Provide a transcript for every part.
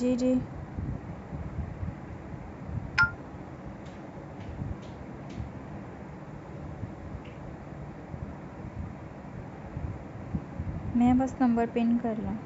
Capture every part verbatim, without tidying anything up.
जी जी मैं बस number pin कर लूँ।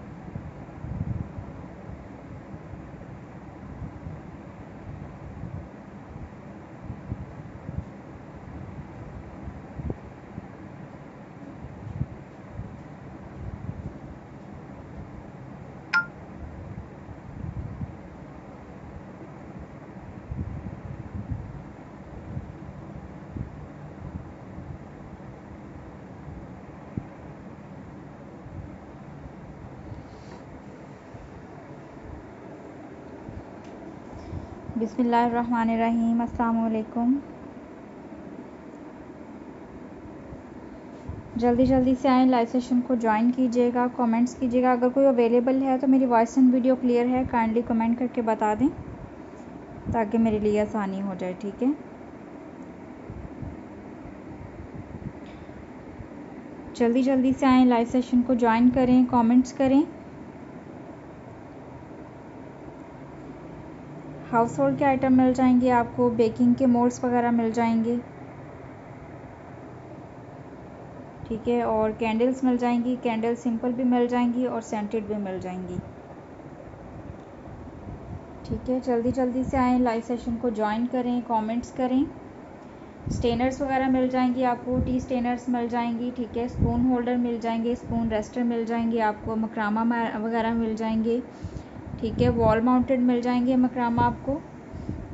बिस्मिल्लाहिर्रहमानिर्रहीम। अस्सलामुअलैकुम। जल्दी जल्दी से आएँ, लाइव सेशन को ज्वाइन कीजिएगा, कमेंट्स कीजिएगा। अगर कोई अवेलेबल है तो मेरी वॉइस एंड वीडियो क्लियर है, काइंडली कमेंट करके बता दें ताकि मेरे लिए आसानी हो जाए। ठीक है, जल्दी जल्दी से आएँ, लाइव सेशन को ज्वाइन करें, कमेंट्स करें। हाउस होल्ड के आइटम मिल जाएंगे आपको, बेकिंग के मोल्ड्स वगैरह मिल जाएंगे, ठीक है, और कैंडल्स मिल जाएंगी। कैंडल सिंपल भी मिल जाएंगी और सेंटेड भी मिल जाएंगी। ठीक है, जल्दी जल्दी से आएँ, लाइव सेशन को ज्वाइन करें, कमेंट्स करें। स्टेनर्स वगैरह मिल जाएंगी आपको, टी स्टेनर्स मिल जाएंगी, ठीक है, स्पून होल्डर मिल जाएंगे, स्पून रेस्टर मिल जाएंगे आपको, मकरामा वगैरह मिल जाएंगे, ठीक है, वॉल माउंटेड मिल जाएंगे मकरामा आपको।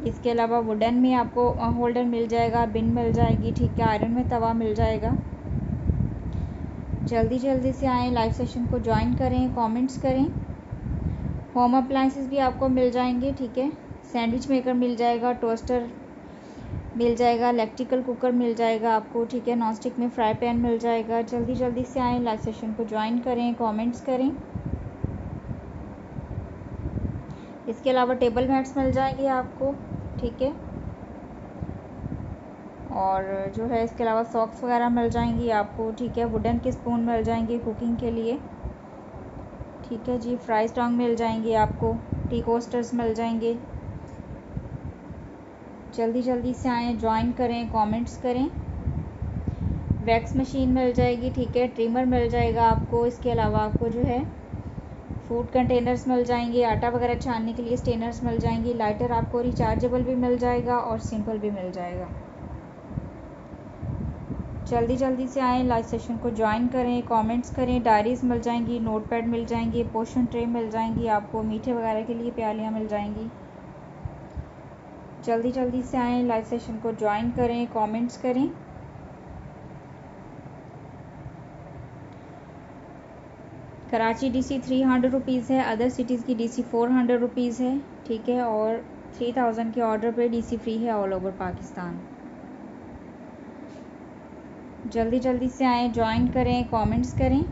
इसके अलावा वुडन में आपको होल्डर मिल जाएगा, बिन मिल जाएगी, ठीक है, आयरन में तवा मिल जाएगा। जल्दी जल्दी से आएँ, लाइव सेशन को ज्वाइन करें, कमेंट्स करें। होम अप्लाइंसेस भी आपको मिल जाएंगे, ठीक है, सैंडविच मेकर मिल जाएगा, टोस्टर मिल जाएगा, इलेक्ट्रिकल कुकर मिल जाएगा आपको, ठीक है, नॉन स्टिक में फ्राई पैन मिल जाएगा। जल्दी जल्दी से आएँ, लाइव सेशन को ज्वाइन करें, कॉमेंट्स करें। इसके अलावा टेबल मैट्स मिल जाएंगे आपको, ठीक है, और जो है इसके अलावा सॉक्स वगैरह मिल जाएंगी आपको, ठीक है, वुडन के स्पून मिल जाएंगे कुकिंग के लिए, ठीक है जी, फ्राई स्टोंग मिल जाएंगे आपको, टी कोस्टर्स मिल जाएंगे। जल्दी जल्दी से आएँ, ज्वाइन करें, कमेंट्स करें। वैक्स मशीन मिल जाएगी, ठीक है, ट्रिमर मिल जाएगा आपको। इसके अलावा आपको जो है फूड कंटेनर्स मिल जाएंगे, आटा वगैरह छानने के लिए स्टेनर्स मिल जाएंगी, लाइटर आपको रिचार्जेबल भी मिल जाएगा और सिंपल भी मिल जाएगा। जल्दी जल्दी से आएँ, लाइव सेशन को ज्वाइन करें, कमेंट्स करें। डायरीज मिल जाएंगी, नोटपैड मिल जाएंगे, पोर्शन ट्रे मिल जाएंगी आपको, मीठे वगैरह के लिए प्यालियाँ मिल जाएंगी। जल्दी जल्दी से आएँ, लाइव सेशन को ज्वाइन करें, कमेंट्स करें। Karachi DC three hundred rupees है, अदर सिटीज़ की डीसी फोर हंड्रेड रुपीज़ है, ठीक है, और थ्री थाउजेंड के ऑर्डर पे डीसी फ्री है ऑल ओवर पाकिस्तान। जल्दी जल्दी से आए, ज्वाइन करें, कमेंट्स करें।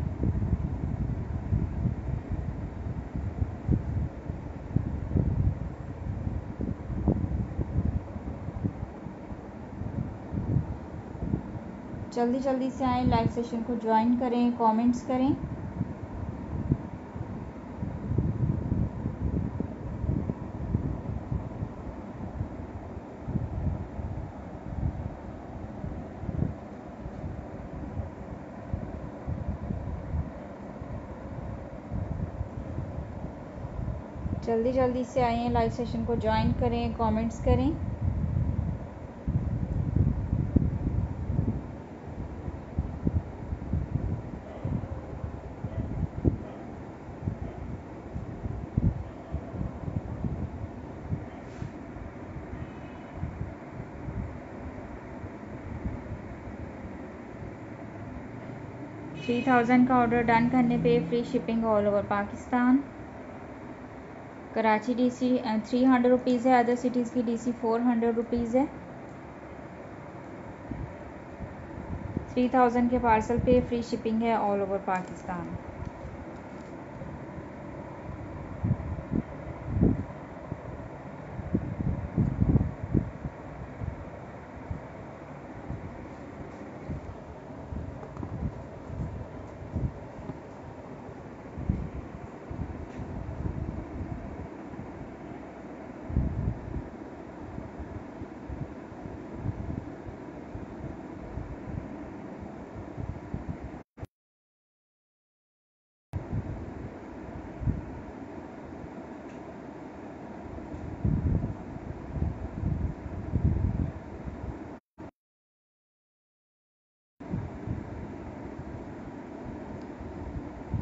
जल्दी जल्दी से आए, लाइव सेशन को ज्वाइन करें, कमेंट्स करें। जल्दी जल्दी से आइए, लाइव सेशन को ज्वाइन करें, कमेंट्स करें। थ्री थाउजेंड का ऑर्डर डन करने पे free shipping all over Pakistan. Karachi DC three hundred rupees है, अदर सिटीज़ की डीसी फोर हंड्रेड रुपीज़ है। थ्री थाउजेंड के पार्सल पे फ्री शिपिंग है ऑल ओवर पाकिस्तान।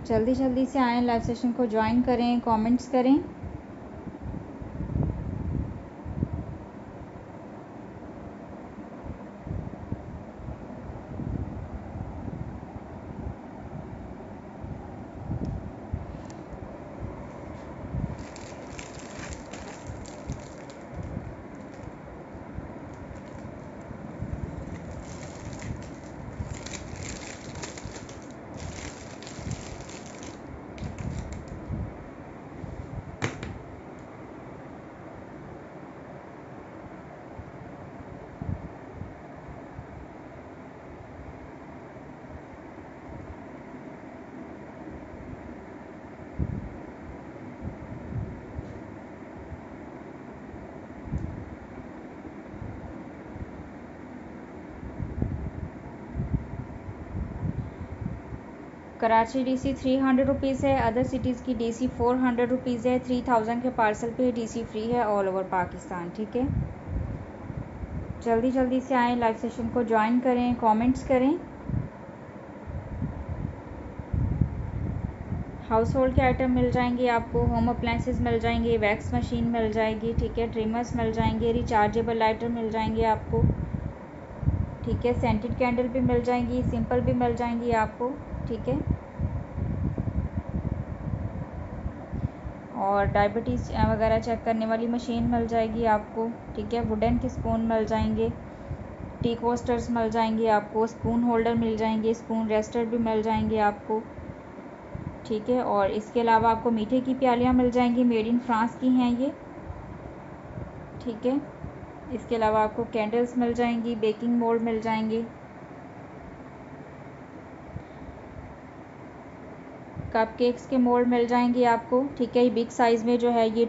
जल्दी जल्दी से आएँ, लाइव सेशन को ज्वाइन करें, कमेंट्स करें। Karachi DC three hundred rupees है, अदर सिटीज़ की डीसी फोर हंड्रेड रुपीज़ है। थ्री थाउजेंड के पार्सल पे डीसी फ्री है ऑल ओवर पाकिस्तान। ठीक है, जल्दी जल्दी से आएँ, लाइव सेशन को ज्वाइन करें, कमेंट्स करें। हाउस होल्ड के आइटम मिल जाएंगे आपको, होम अप्लाइंसेस मिल जाएंगे, वैक्स मशीन मिल जाएगी, ठीक है, ट्रिमर्स मिल जाएंगे, रिचार्जेबल लाइटर मिल जाएंगे आपको, ठीक है, सेंटेड कैंडल भी मिल जाएंगी, सिंपल भी मिल जाएंगी आपको, ठीक है। और डायबिटीज़ वगैरह चेक करने वाली मशीन मिल जाएगी आपको, ठीक है, वुडन के स्पून मिल जाएंगे, टी कोस्टर्स मिल जाएंगे आपको, स्पून होल्डर मिल जाएंगे, स्पून रेस्टर भी मिल जाएंगे आपको, ठीक है। और इसके अलावा आपको मीठे की प्यालियाँ मिल जाएंगी, मेड इन फ्रांस की हैं ये, ठीक है। इसके अलावा आपको कैंडल्स मिल जाएंगी, बेकिंग मोल्ड मिल जाएंगे, कपकेक्स के मोल्ड मिल जाएंगे आपको, ठीक है। ये बिग साइज़ में जो है, ये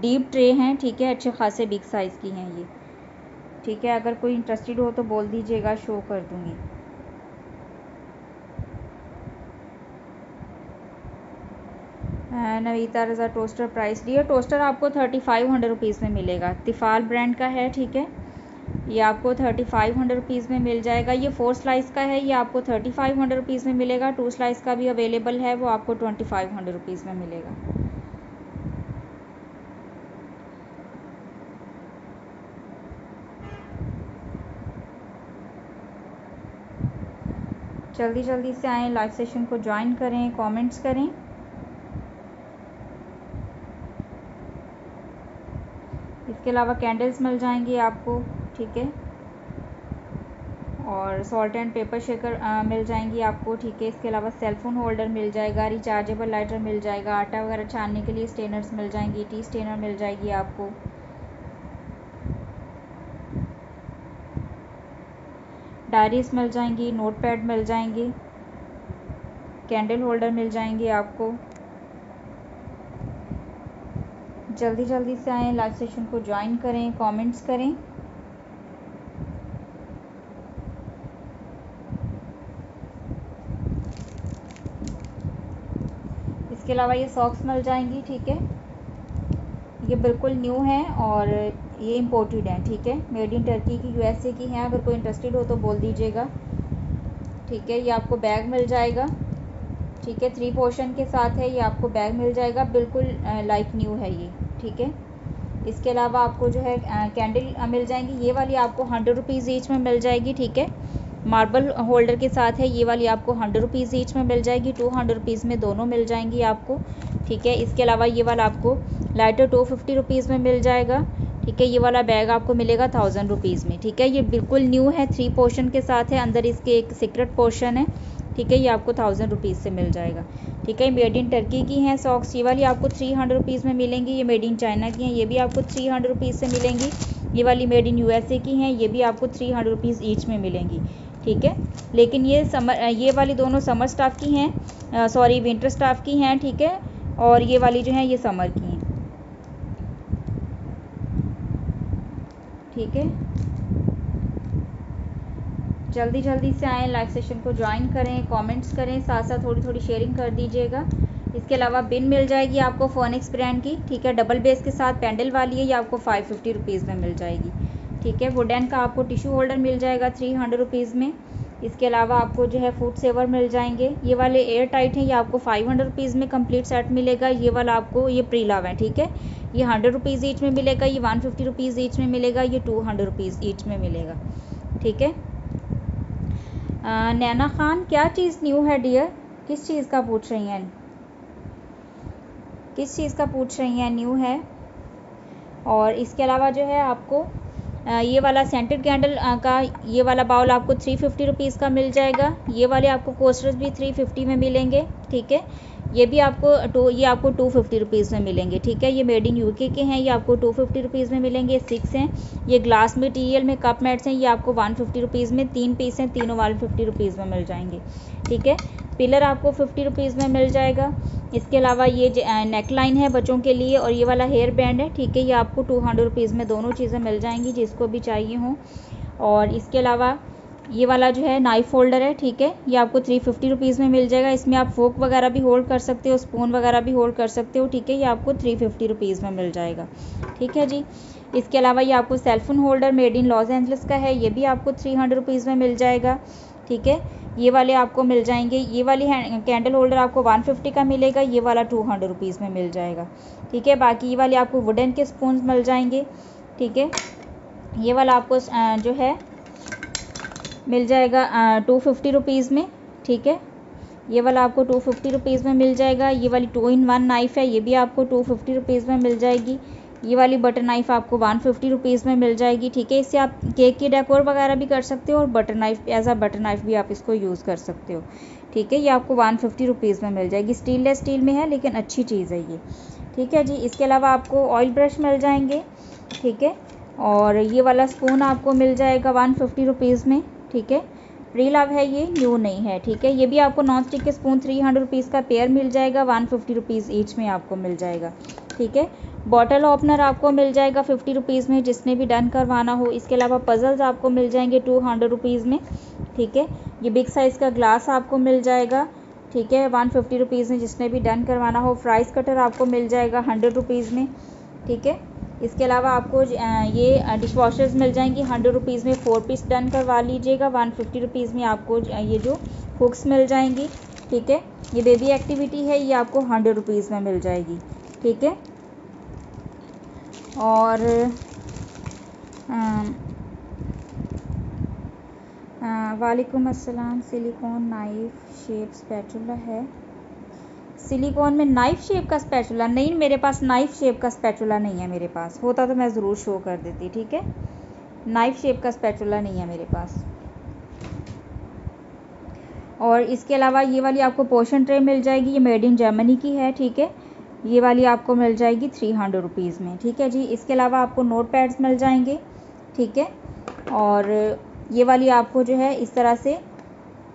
डीप ट्रे हैं, ठीक है, अच्छे खासे बिग साइज़ की हैं ये, ठीक है। अगर कोई इंटरेस्टेड हो तो बोल दीजिएगा, शो कर दूँगी। नवीता रज़ा टोस्टर प्राइस, डियर टोस्टर आपको थर्टी फाइव हंड्रेड रुपीज़ में मिलेगा, तिफाल ब्रांड का है, ठीक है। ये आपको थर्टी फाइव हंड्रेड रुपीज़ में मिल जाएगा। ये फोर स्लाइस का है, ये आपको थर्टी फाइव हंड्रेड रुपीज़ में मिलेगा। टू स्लाइस का भी अवेलेबल है, वो आपको ट्वेंटी फाइव हंड्रेड रुपीज़ में मिलेगा। जल्दी जल्दी से आएँ, लाइव सेशन को ज्वाइन करें, कमेंट्स करें। इसके अलावा कैंडल्स मिल जाएंगी आपको, ठीक है, और सॉल्ट एंड पेपर शेकर आ, मिल जाएंगी आपको, ठीक है। इसके अलावा सेल फ़ोन होल्डर मिल जाएगा, रिचार्जेबल लाइटर मिल जाएगा, आटा वगैरह छानने के लिए स्टेनर्स मिल जाएंगी, टी स्टेनर मिल जाएगी आपको। डायरीज मिल जाएंगी, नोट पैड मिल जाएंगे, कैंडल होल्डर मिल जाएंगे आपको। जल्दी जल्दी से आएँ, लाइव सेशन को ज्वाइन करें, कमेंट्स करें। इसके अलावा ये सॉक्स मिल जाएंगी, ठीक है, ये बिल्कुल न्यू है और ये इम्पोर्टेड है, ठीक है, मेड इन टर्की की, यूएसए की हैं। अगर कोई इंटरेस्टेड हो तो बोल दीजिएगा, ठीक है। ये आपको बैग मिल जाएगा, ठीक है, थ्री पोर्शन के साथ है, ये आपको बैग मिल जाएगा, बिल्कुल लाइक न्यू है ये, ठीक है। इसके अलावा आपको जो है कैंडल मिल जाएंगी, ये वाली आपको हंड्रेड रुपीज़ ईच में मिल जाएगी, ठीक है, मार्बल होल्डर के साथ है। ये वाली आपको हंड्रेड रुपीज़ ईच में मिल जाएगी, टू हंड्रेड रुपीज़ में दोनों मिल जाएंगी आपको, ठीक है। इसके अलावा ये वाला आपको लाइटर टू फिफ्टी रुपीज़ में मिल जाएगा, ठीक है। ये वाला बैग आपको मिलेगा थाउजेंड रुपीज़ में, ठीक है। ये बिल्कुल न्यू है, थ्री पोर्शन के साथ है, अंदर इसके एक सीक्रेट पोर्शन है, ठीक है, ये आपको थाउजेंड रुपीज़ से मिल जाएगा, ठीक है। मेड इन टर्की की हैं सॉक्स, ये वाली आपको थ्री हंड्रेड रुपीज़ में मिलेंगी। ये मेड इन चाइना की हैं, ये भी आपको थ्री हंड्रेड रुपीज़ से मिलेंगी। ये वाली मेड इन यूएसए की हैं, ये भी आपको थ्री हंड्रेड रुपीज़ ईच में मिलेंगी, ठीक है। लेकिन ये समर ये वाली दोनों समर स्टाफ की हैं, सॉरी विंटर स्टाफ की हैं, ठीक है, और ये वाली जो हैं ये समर की हैं, ठीक है। जल्दी जल्दी से आएँ, लाइव सेशन को ज्वाइन करें, कमेंट्स करें, साथ साथ थोड़ी थोड़ी शेयरिंग कर दीजिएगा। इसके अलावा बिन मिल जाएगी आपको फोनिक्स ब्रांड की, ठीक है, डबल बेस के साथ पेंडल वाली है, ये आपको फाइव फिफ्टी रुपीज़ में मिल जाएगी, ठीक है। वुडन का आपको टिश्यू होल्डर मिल जाएगा थ्री हंड्रेड रुपीज़ में। इसके अलावा आपको जो है फूड सेवर मिल जाएंगे। ये वाले एयर टाइट हैं, ये आपको फाइव हंड्रेड रुपीज़ में कंप्लीट सेट मिलेगा। ये वाला आपको ये प्रीलाव है, ठीक है, ये हंड्रेड रुपीज़ ईच में मिलेगा, ये वन फिफ्टी रुपीज़ ईच में मिलेगा, ये टू हंड्रेड रुपीज़ ईच में मिलेगा, ठीक है। नैना खान, क्या चीज़ न्यू है डियर? किस चीज़ का पूछ रही हैं? किस चीज़ का पूछ रही हैं? न्यू है। और इसके अलावा जो है आपको ये वाला सेंटेड कैंडल का ये वाला बाउल आपको थ्री फिफ्टी रुपीज़ का मिल जाएगा। ये वाले आपको कोस्टर्स भी थ्री फिफ्टी में मिलेंगे, ठीक है। ये भी आपको टू ये आपको टू फिफ्टी रुपीज़ में मिलेंगे, ठीक है। ये मेड इन यूके के हैं, ये आपको टू फिफ्टी रुपीज़ में मिलेंगे। सिक्स हैं, ये ग्लास मटीरियल में कप मैट्स हैं, ये आपको वन फिफ्टी रुपीज़ में तीन पीस हैं, तीनों वन फिफ्टी रुपीज़ में मिल जाएंगे, ठीक है। पिलर आपको फिफ्टी रुपीज़ में मिल जाएगा। इसके अलावा ये नेक लाइन है बच्चों के लिए, और ये वाला हेयर बैंड है, ठीक है। ये आपको टू हंड्रेड रुपीज़ में दोनों चीज़ें मिल जाएंगी जिसको भी चाहिए हों। और इसके अलावा ये वाला जो है नाइफ होल्डर है, ठीक है, ये आपको थ्री फिफ्टी रुपीज़ में मिल जाएगा। इसमें आप फोक वगैरह भी होल्ड कर सकते हो, स्पून वगैरह भी होल्ड कर सकते हो, ठीक है। ये आपको थ्री फिफ्टी रुपीज़ में मिल जाएगा, ठीक है जी। इसके अलावा ये आपको cellphone holder made in Los Angeles का है, ये भी आपको थ्री हंड्रेड रुपीज़ में मिल जाएगा, ठीक है। ये वाले आपको मिल जाएंगे। ये वाली कैंडल होल्डर आपको वन फिफ्टी का मिलेगा, ये वाला टू हंड्रेड रुपीज़ में मिल जाएगा, ठीक है। बाकी ये वाले आपको वुडन के स्पून मिल जाएंगे, ठीक है। ये वाला आपको जो है मिल जाएगा टू फिफ्टी रुपीज़ में, ठीक है। ये वाला आपको टू फिफ्टी रुपीज़ में मिल जाएगा। ये वाली टू इन वन नाइफ़ है, ये भी आपको टू फिफ्टी रुपीज़ में मिल जाएगी। ये वाली बटर नाइफ़ आपको वन फिफ्टी रुपीज़ में मिल जाएगी, ठीक है। इससे आप केक की डेकोर वगैरह भी कर सकते हो, और butter knife as a butter knife भी आप इसको यूज़ कर सकते हो, ठीक है। ये आपको वन फिफ्टी रुपीज़ में मिल जाएगी। स्टेनलेस स्टील में है लेकिन अच्छी चीज़ है ये, ठीक है जी। इसके अलावा आपको ऑयल ब्रश मिल जाएंगे, ठीक है। और ये वाला स्पून आपको मिल जाएगा वन फिफ्टी रुपीज़ में, ठीक है। प्रीलाव है, ये न्यू नहीं है, ठीक है। ये भी आपको नॉन स्टिक के स्पून थ्री हंड्रेड रुपीज़ का पेयर मिल जाएगा, वन फिफ्टी रुपीज़ ईच में आपको मिल जाएगा, ठीक है। बॉटल ओपनर आपको मिल जाएगा फिफ्टी रुपीज़ में जिसने भी डन करवाना हो। इसके अलावा पजल्स आपको मिल जाएंगे टू हंड्रेड रुपीज़ में, ठीक है। ये बिग साइज़ का ग्लास आपको मिल जाएगा, ठीक है, वन फिफ्टी रुपीज़ में जिसने भी डन करवाना हो। फ्राइज़ कटर आपको मिल जाएगा हंड्रेड रुपीज़ में, ठीक है। इसके अलावा आपको ये डिश वॉशर्स मिल जाएंगी हंड्रेड रुपीज़ में, फोर पीस डन करवा लीजिएगा। वन फिफ्टी रुपीज़ में आपको ये जो हुक्स मिल जाएंगी, ठीक है। ये बेबी एक्टिविटी है, ये आपको हंड्रेड रुपीज़ में मिल जाएगी, ठीक है। और वालेकुम अस्सलाम। सिलिकॉन नाइफ शेप स्पैचुला है? सिलिकॉन में नाइफ शेप का स्पैचुला नहीं, मेरे पास नाइफ शेप का स्पैचुला नहीं है। मेरे पास होता तो मैं ज़रूर शो कर देती, ठीक है। नाइफ शेप का स्पैचुला नहीं है मेरे पास। और इसके अलावा ये वाली आपको पोर्शन ट्रे मिल जाएगी, ये मेड इन जर्मनी की है, ठीक है। ये वाली आपको मिल जाएगी थ्री हंड्रेड रुपीज़ में, ठीक है जी। इसके अलावा आपको नोट पैड्स मिल जाएंगे, ठीक है। और ये वाली आपको जो है इस तरह से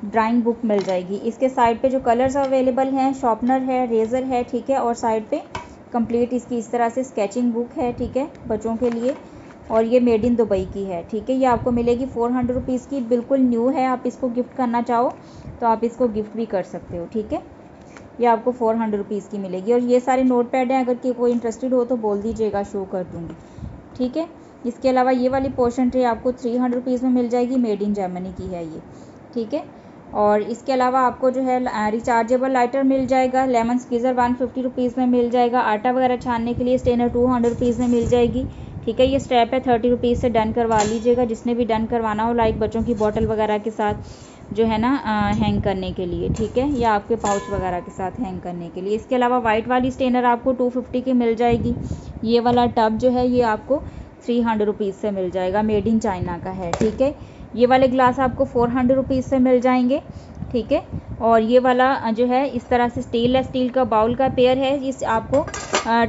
ड्राइंग बुक मिल जाएगी। इसके साइड पे जो कलर्स अवेलेबल हैं, शॉर्पनर है, रेज़र है, ठीक है। और साइड पे कंप्लीट इसकी इस तरह से स्केचिंग बुक है, ठीक है, बच्चों के लिए। और ये मेड इन दुबई की है, ठीक है। ये आपको मिलेगी फोर हंड्रेड रुपीज़ की, बिल्कुल न्यू है। आप इसको गिफ्ट करना चाहो तो आप इसको गिफ्ट भी कर सकते हो, ठीक है। ये आपको फोर हंड्रेड रुपीज़ की मिलेगी। और ये सारे नोट पैड हैं, अगर कि कोई इंटरेस्टेड हो तो बोल दीजिएगा, शो कर दूँगी, ठीक है। इसके अलावा ये वाली पोर्शन ट्रे आपको थ्री हंड्रेड रुपीज़ में मिल जाएगी, मेड इन जर्मनी की है ये, ठीक है। और इसके अलावा आपको जो है रिचार्जेबल लाइटर मिल जाएगा, lemon squeezer one fifty rupees में मिल जाएगा, आटा वगैरह छानने के लिए स्टेनर टू हंड्रेड रुपीज़ में मिल जाएगी, ठीक है। ये स्ट्रैप है, थर्टी रुपीज़ से डन करवा लीजिएगा जिसने भी डन करवाना हो, लाइक बच्चों की बॉटल वगैरह के साथ जो है ना हैंग करने के लिए, ठीक है, या आपके पाउच वगैरह के साथ हैंग करने के लिए। इसके अलावा वाइट वाली स्टेनर आपको टू फिफ्टी की मिल जाएगी। ये वाला टब जो है ये आपको थ्री हंड्रेड रुपीज़ से मिल जाएगा, मेड इन चाइना का है, ठीक है। ये वाले ग्लास आपको फोर हंड्रेड रुपीज़ से मिल जाएंगे, ठीक है। और ये वाला जो है इस तरह से स्टेनलेस स्टील का बाउल का पेयर है, इस आपको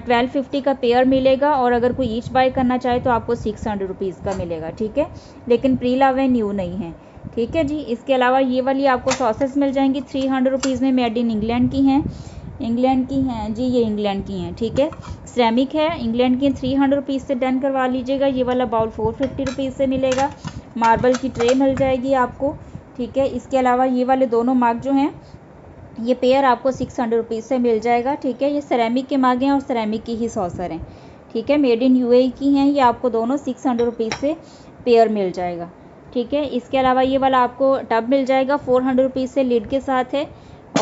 ट्वेल्व फिफ्टी का पेयर मिलेगा। और अगर कोई ईच बाय करना चाहे तो आपको सिक्स हंड्रेड रुपीज़ का मिलेगा, ठीक है। लेकिन प्रीलाव है, न्यू नहीं है, ठीक है जी। इसके अलावा ये वाली आपको सॉसेस मिल जाएंगी थ्री हंड्रेड रुपीज़ में, मेड इन इंग्लैंड की हैं इंग्लैंड की हैं जी ये इंग्लैंड की हैं, ठीक है। सिरेमिक है, इंग्लैंड की, थ्री हंड्रेड रुपीज़ से डन करवा लीजिएगा। ये वाला बाउल फोर फिफ्टी रुपीज़ से मिलेगा। मार्बल की ट्रे मिल जाएगी आपको, ठीक है। इसके अलावा ये वाले दोनों मग जो हैं ये पेयर आपको सिक्स हंड्रेड रुपीज़ से मिल जाएगा, ठीक है। ये सिरेमिक के मग हैं और सिरेमिक की ही सॉसर हैं, ठीक है, मेड इन यूएई की हैं। ये आपको दोनों सिक्स हंड्रेड रुपीज़ से पेयर मिल जाएगा, ठीक है। इसके अलावा ये वाला आपको टब मिल जाएगा फोर हंड्रेड रुपीज़ से लीड के साथ है,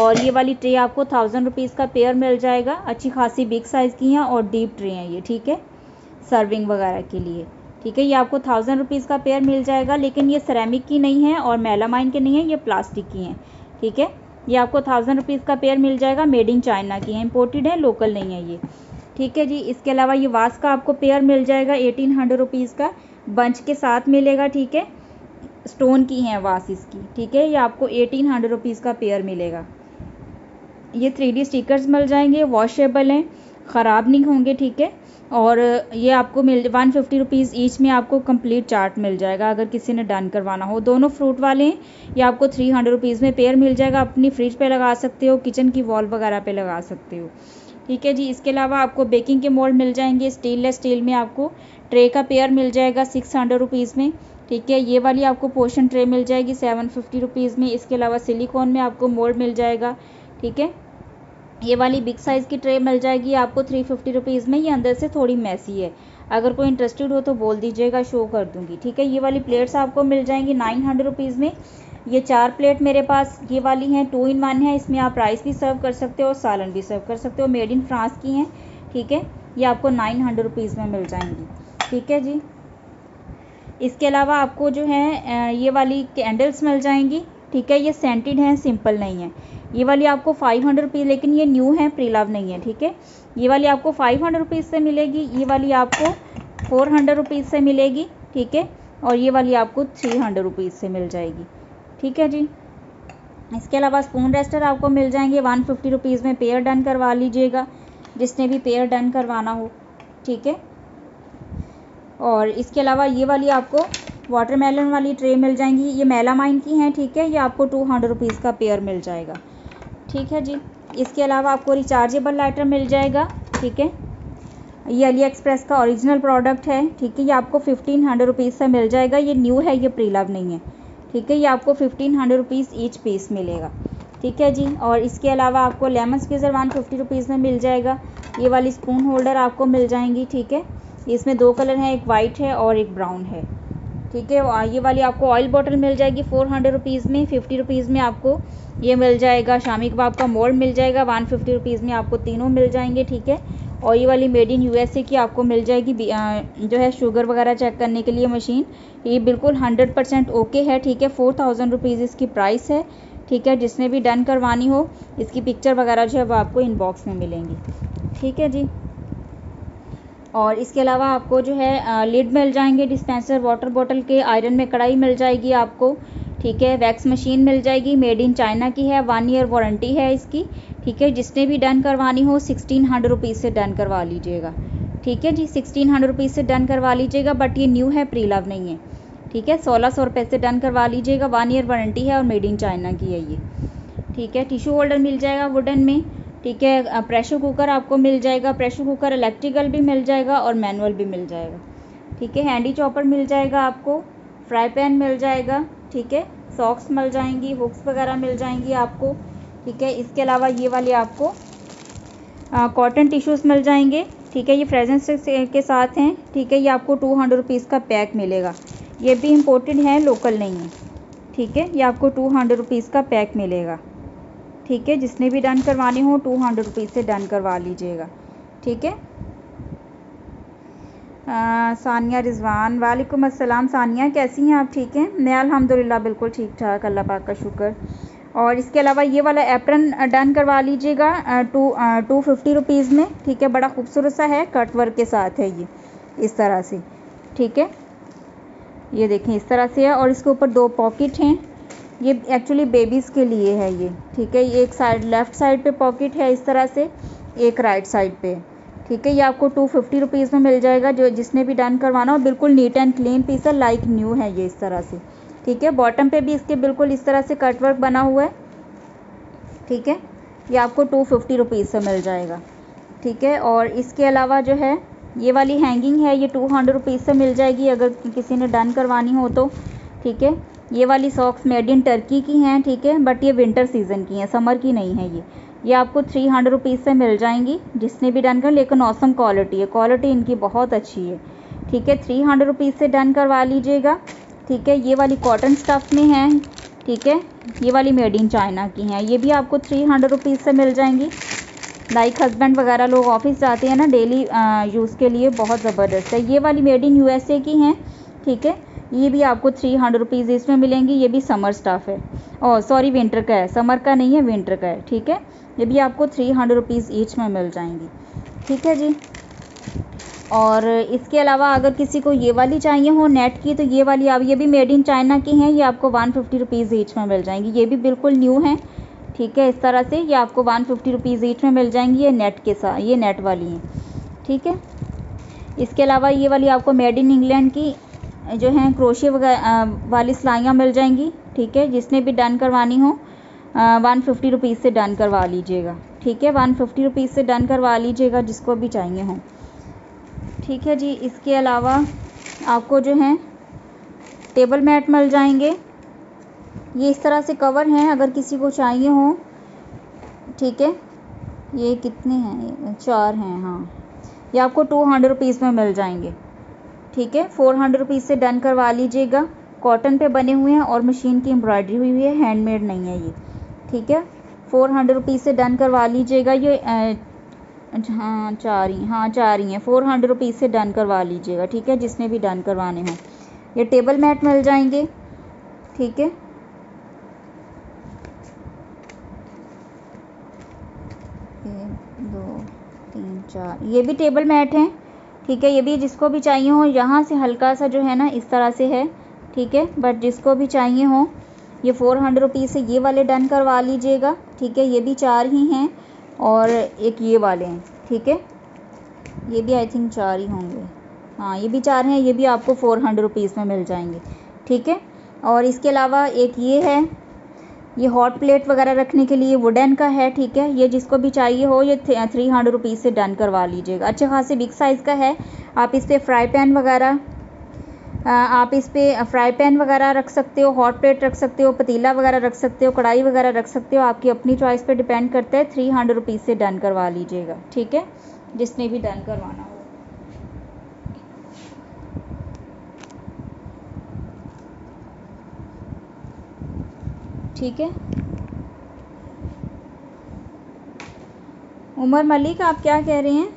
और ये वाली ट्रे आपको थाउजेंड रुपीज़ का पेयर मिल जाएगा। अच्छी खासी बिग साइज़ की हैं और डीप ट्रे हैं ये, ठीक है, सर्विंग वगैरह के लिए। ठीक है, ये आपको थाउजेंड रुपीज़ का पेयर मिल जाएगा, लेकिन ये सेरेमिक की नहीं है और मेलामाइन के नहीं है, ये प्लास्टिक की हैं। ठीक है, ये आपको थाउजेंड रुपीज़ का पेयर मिल जाएगा, मेड इन चाइना की है, इम्पोर्टेड है, लोकल नहीं है ये। ठीक है जी, इसके अलावा ये वास का आपको पेयर मिल जाएगा एटीन हंड्रेड रुपीज़ का, बंच के साथ मिलेगा। ठीक है, स्टोन की हैं वास इसकी। ठीक है, ये आपको एटीन हंड्रेड रुपीज़ का पेयर मिलेगा। ये थ्री डी स्टिकर्स मिल जाएंगे, वॉशेबल हैं, ख़राब नहीं होंगे। ठीक है, और ये आपको मिल वन फिफ्टी रुपीज़ ईच में आपको कंप्लीट चार्ट मिल जाएगा अगर किसी ने डन करवाना हो। दोनों फ्रूट वाले हैं, ये आपको थ्री हंड्रेड रुपीज़ में पेयर मिल जाएगा, अपनी फ्रिज पे लगा सकते हो, किचन की वॉल वगैरह पे लगा सकते हो। ठीक है जी, इसके अलावा आपको बेकिंग के मोल्ड मिल जाएंगे, स्टेनलेस स्टील में आपको ट्रे का पेयर मिल जाएगा सिक्स हंड्रेड रुपीज़ में। ठीक है, ये वाली आपको पोर्शन ट्रे मिल जाएगी सेवन फिफ्टी रुपीज़ में। इसके अलावा सिलिकॉन में आपको मोल्ड मिल जाएगा। ठीक है, ये वाली बिग साइज़ की ट्रे मिल जाएगी आपको थ्री फिफ्टी रुपीज़ में। ये अंदर से थोड़ी मैसी है, अगर कोई इंटरेस्टेड हो तो बोल दीजिएगा, शो कर दूंगी। ठीक है, ये वाली प्लेट्स आपको मिल जाएंगी नाइन हंड्रेड रुपीज़ में। ये चार प्लेट मेरे पास ये वाली हैं, टू इन वन है, इसमें आप राइस भी सर्व कर सकते हो और सालन भी सर्व कर सकते हो, मेड इन फ्रांस की हैं। ठीक है, ये आपको नाइन हंड्रेड रुपीज़ में मिल जाएंगी। ठीक है जी, इसके अलावा आपको जो है ये वाली कैंडल्स मिल जाएंगी। ठीक है, ये सेंटेड हैं, सिंपल नहीं है। ये वाली आपको फाइव हंड्रेड रुपीज़, लेकिन ये न्यू है, प्रीलव नहीं है। ठीक है, ये वाली आपको फाइव हंड्रेड रुपीज़ से मिलेगी, ये वाली आपको फोर हंड्रेड रुपीज़ से मिलेगी। ठीक है, और ये वाली आपको थ्री हंड्रेड रुपीज़ से मिल जाएगी। ठीक है जी, इसके अलावा स्पून रेस्टर आपको मिल जाएंगे वन फिफ्टी रुपीज़ में, पेयर डन करवा लीजिएगा जिसने भी पेयर डन करवाना हो। ठीक है, और इसके अलावा ये वाली आपको वाटरमेलन वाली ट्रे मिल जाएंगी, ये मेलामाइन की हैं। ठीक है, ये आपको टू हंड्रेड रुपीज़ का पेयर मिल जाएगा। ठीक है जी, इसके अलावा आपको रिचार्जेबल लाइटर मिल जाएगा। ठीक है, ये अली एक्सप्रेस का ओरिजिनल प्रोडक्ट है। ठीक है, ये आपको फिफ्टीन हंड्रेड रुपीज़ से मिल जाएगा, ये न्यू है, ये प्रीलव नहीं है। ठीक है, ये आपको fifteen hundred rupees each piece मिलेगा। ठीक है जी, और इसके अलावा आपको lemon squeezer one fifty rupees में मिल जाएगा। ये वाली स्पून होल्डर आपको मिल जाएंगी। ठीक है, इसमें दो कलर हैं, एक वाइट है और एक ब्राउन है। ठीक है, ये वाली आपको ऑयल बॉटल मिल जाएगी फोर हंड्रेड रुपीज़ में। फिफ्टी रुपीज़ में आपको ये मिल जाएगा शामी कबाब का मोल्ड मिल जाएगा, वन फिफ्टी रुपीज़ में आपको तीनों मिल जाएंगे। ठीक है, और ये वाली मेड इन यूएसए की आपको मिल जाएगी जो है शुगर वगैरह चेक करने के लिए मशीन, ये बिल्कुल हंड्रेड परसेंट ओके है। ठीक है, फोर थाउजेंड रुपीज़ इसकी प्राइस है। ठीक है, जिसने भी डन करवानी हो, इसकी पिक्चर वगैरह जो है वो आपको इनबॉक्स में मिलेंगी। ठीक है जी, और इसके अलावा आपको जो है लिड मिल जाएंगे डिस्पेंसर वाटर बॉटल के, आयरन में कढ़ाई मिल जाएगी आपको। ठीक है, वैक्स मशीन मिल जाएगी, मेड इन चाइना की है, वन ईयर वारंटी है इसकी। ठीक है, जिसने भी डन करवानी हो सिक्सटीन हंड्रेड रुपीज़ से डन करवा लीजिएगा। ठीक है जी, सिक्सटीन हंड्रेड रुपीज़ से डन करवा लीजिएगा, बट ये न्यू है, प्रीलव नहीं है। ठीक है, सोलह सौ रुपये से डन करवा लीजिएगा, वन ईयर वारंटी है और मेड इन चाइना की है ये। ठीक है, टिश्यू होल्डर मिल जाएगा वुडन में। ठीक है, प्रेशर कुकर आपको मिल जाएगा, प्रेशर कुकर इलेक्ट्रिकल भी मिल जाएगा और मैनुअल भी मिल जाएगा। ठीक है, हैंडी चॉपर मिल जाएगा आपको, फ्राई पैन मिल जाएगा। ठीक है, सॉक्स मिल जाएंगी, हुक्स वगैरह मिल जाएंगी आपको। ठीक है, इसके अलावा ये वाले आपको कॉटन टिश्यूज़ मिल जाएंगे। ठीक है, ये फ्रेजेंस के साथ हैं। ठीक है, ये आपको टू हंड्रेड रुपीज़ का पैक मिलेगा, ये भी इम्पोर्टेड है, लोकल नहीं है। ठीक है, ये आपको टू हंड्रेड रुपीज़ का पैक मिलेगा। ठीक है, जिसने भी डन करवाने हो टू हंड्रेड रुपीज़ से डन करवा लीजिएगा। ठीक है, सानिया रिजवान, वालेकुम अस्सलाम सानिया, कैसी हैं आप? ठीक है, मैं अल्हम्दुलिल्लाह बिल्कुल ठीक ठाक, अल्लाह पाक का शुक्र। और इसके अलावा ये वाला एप्रन डन करवा लीजिएगा टू टू फिफ्टी रुपीज़ में। ठीक है, बड़ा खूबसूरत सा है, कट वर्क के साथ है ये, इस तरह से। ठीक है, ये देखें इस तरह से है, और इसके ऊपर दो पॉकेट हैं, ये एक्चुअली बेबीज़ के लिए है ये। ठीक है, ये एक साइड लेफ़्ट साइड पे पॉकेट है इस तरह से, एक राइट साइड पे। ठीक है, ये आपको टू फिफ्टी रुपीज़ में मिल जाएगा, जो जिसने भी डन करवाना हो, बिल्कुल नीट एंड क्लीन पीस है, लाइक न्यू है ये इस तरह से। ठीक है, बॉटम पे भी इसके बिल्कुल इस तरह से कटवर्क बना हुआ है। ठीक है, ये आपको टू फिफ्टी रुपीज़ से मिल जाएगा। ठीक है, और इसके अलावा जो है ये वाली हैंगिंग है, ये टू हंड्रेड रुपीज़ से मिल जाएगी अगर किसी ने डन करवानी हो तो। ठीक है, ये वाली सॉक्स मेड इन टर्की की हैं। ठीक है, बट ये विंटर सीज़न की हैं, समर की नहीं है ये। ये आपको थ्री हंड्रेड रुपीज़ से मिल जाएंगी, जिसने भी डन कर, लेकिन औसम क्वालिटी है, क्वालिटी इनकी बहुत अच्छी है। ठीक है, थ्री हंड्रेड रुपीज़ से डन करवा लीजिएगा। ठीक है, ये वाली कॉटन स्टफ़ में है, ठीक है, ये वाली मेड इन चाइना की हैं, ये भी आपको थ्री हंड्रेड रुपीज़ से मिल जाएंगी। लाइक हस्बैंड वगैरह लोग ऑफिस जाते हैं ना डेली यूज़ के लिए, बहुत ज़बरदस्त है। ये वाली मेड इन यूएसए की हैं, ठीक है, ये भी आपको थ्री हंड्रेड रुपीज़ इसमें मिलेंगी। ये भी समर स्टफ है, और सॉरी विंटर का है, समर का नहीं है, विंटर का है, ठीक है, ये भी आपको थ्री हंड्रेड रुपीज़ ईच में मिल जाएंगी, ठीक है जी। और इसके अलावा अगर किसी को ये वाली चाहिए हो नेट की, तो ये वाली आप, ये भी मेड इन चाइना की हैं, ये आपको वन फिफ्टी रुपीज़ ईच में मिल जाएंगी। ये भी बिल्कुल न्यू हैं, ठीक है, इस तरह से ये आपको वन फिफ्टी रुपीज़ ईच में मिल जाएंगी, ये नेट के साथ, ये नेट वाली हैं, ठीक है। इसके अलावा ये वाली आपको मेड इन इंग्लैंड की जो हैं क्रोशे वगैरह वाली सिलाइयाँ मिल जाएंगी, ठीक है, जिसने भी डन करवानी हो वन फिफ्टी रुपीज़ से डन करवा लीजिएगा, ठीक है, वन फिफ्टी रुपीज़ से डन करवा लीजिएगा जिसको भी चाहिए हो, ठीक है जी। इसके अलावा आपको जो हैं टेबल मैट मिल जाएंगे, ये इस तरह से कवर हैं, अगर किसी को चाहिए हो, ठीक है। ये कितने हैं, चार हैं, हाँ, ये आपको टू हंड्रेड रुपीज़ में मिल जाएंगे, ठीक है, फोर हंड्रेड रुपीज़ से डन करवा लीजिएगा। कॉटन पे बने हुए हैं और मशीन की एम्ब्रॉयडरी हुई हुई है, हैंडमेड नहीं है ये, ठीक है, फोर हंड्रेड रुपीज़ से डन करवा लीजिएगा। ये आ, हाँ चार ही, हाँ चार ही हैं, फोर हंड्रेड रुपीज़ से डन करवा लीजिएगा, ठीक है, जिसने भी डन करवाने हों। ये टेबल मैट मिल जाएंगे, ठीक है, दो तीन चार, ये भी टेबल मैट हैं, ठीक है, ये भी जिसको भी चाहिए हो, यहाँ से हल्का सा जो है ना इस तरह से है, ठीक है, बट जिसको भी चाहिए हो, ये फोर हंड्रेड रुपीज़ से ये वाले डन करवा लीजिएगा, ठीक है, ये भी चार ही हैं, और एक ये वाले हैं, ठीक है, ये भी आई थिंक चार ही होंगे, हाँ ये भी चार हैं, ये भी आपको फोर हंड्रेड रुपीज़ में मिल जाएंगे, ठीक है। और इसके अलावा एक ये है, ये हॉट प्लेट वगैरह रखने के लिए वुडन का है, ठीक है, ये जिसको भी चाहिए हो, ये थ्री हंड्रेड रुपीज़ से डन करवा लीजिएगा। अच्छे खासे बिग साइज़ का है, आप इस पर फ्राई पैन वगैरह आप इस पर फ्राई पैन वगैरह रख सकते हो, हॉट प्लेट रख सकते हो, पतीला वगैरह रख सकते हो, कढ़ाई वगैरह रख सकते हो, आपकी अपनी चॉइस पे डिपेंड करता है। थ्री हंड्रेड रुपीज़ से डन करवा लीजिएगा, ठीक है, जिसने भी डन करवाना हो। ठीक है, उमर मलिक आप क्या कह रहे हैं,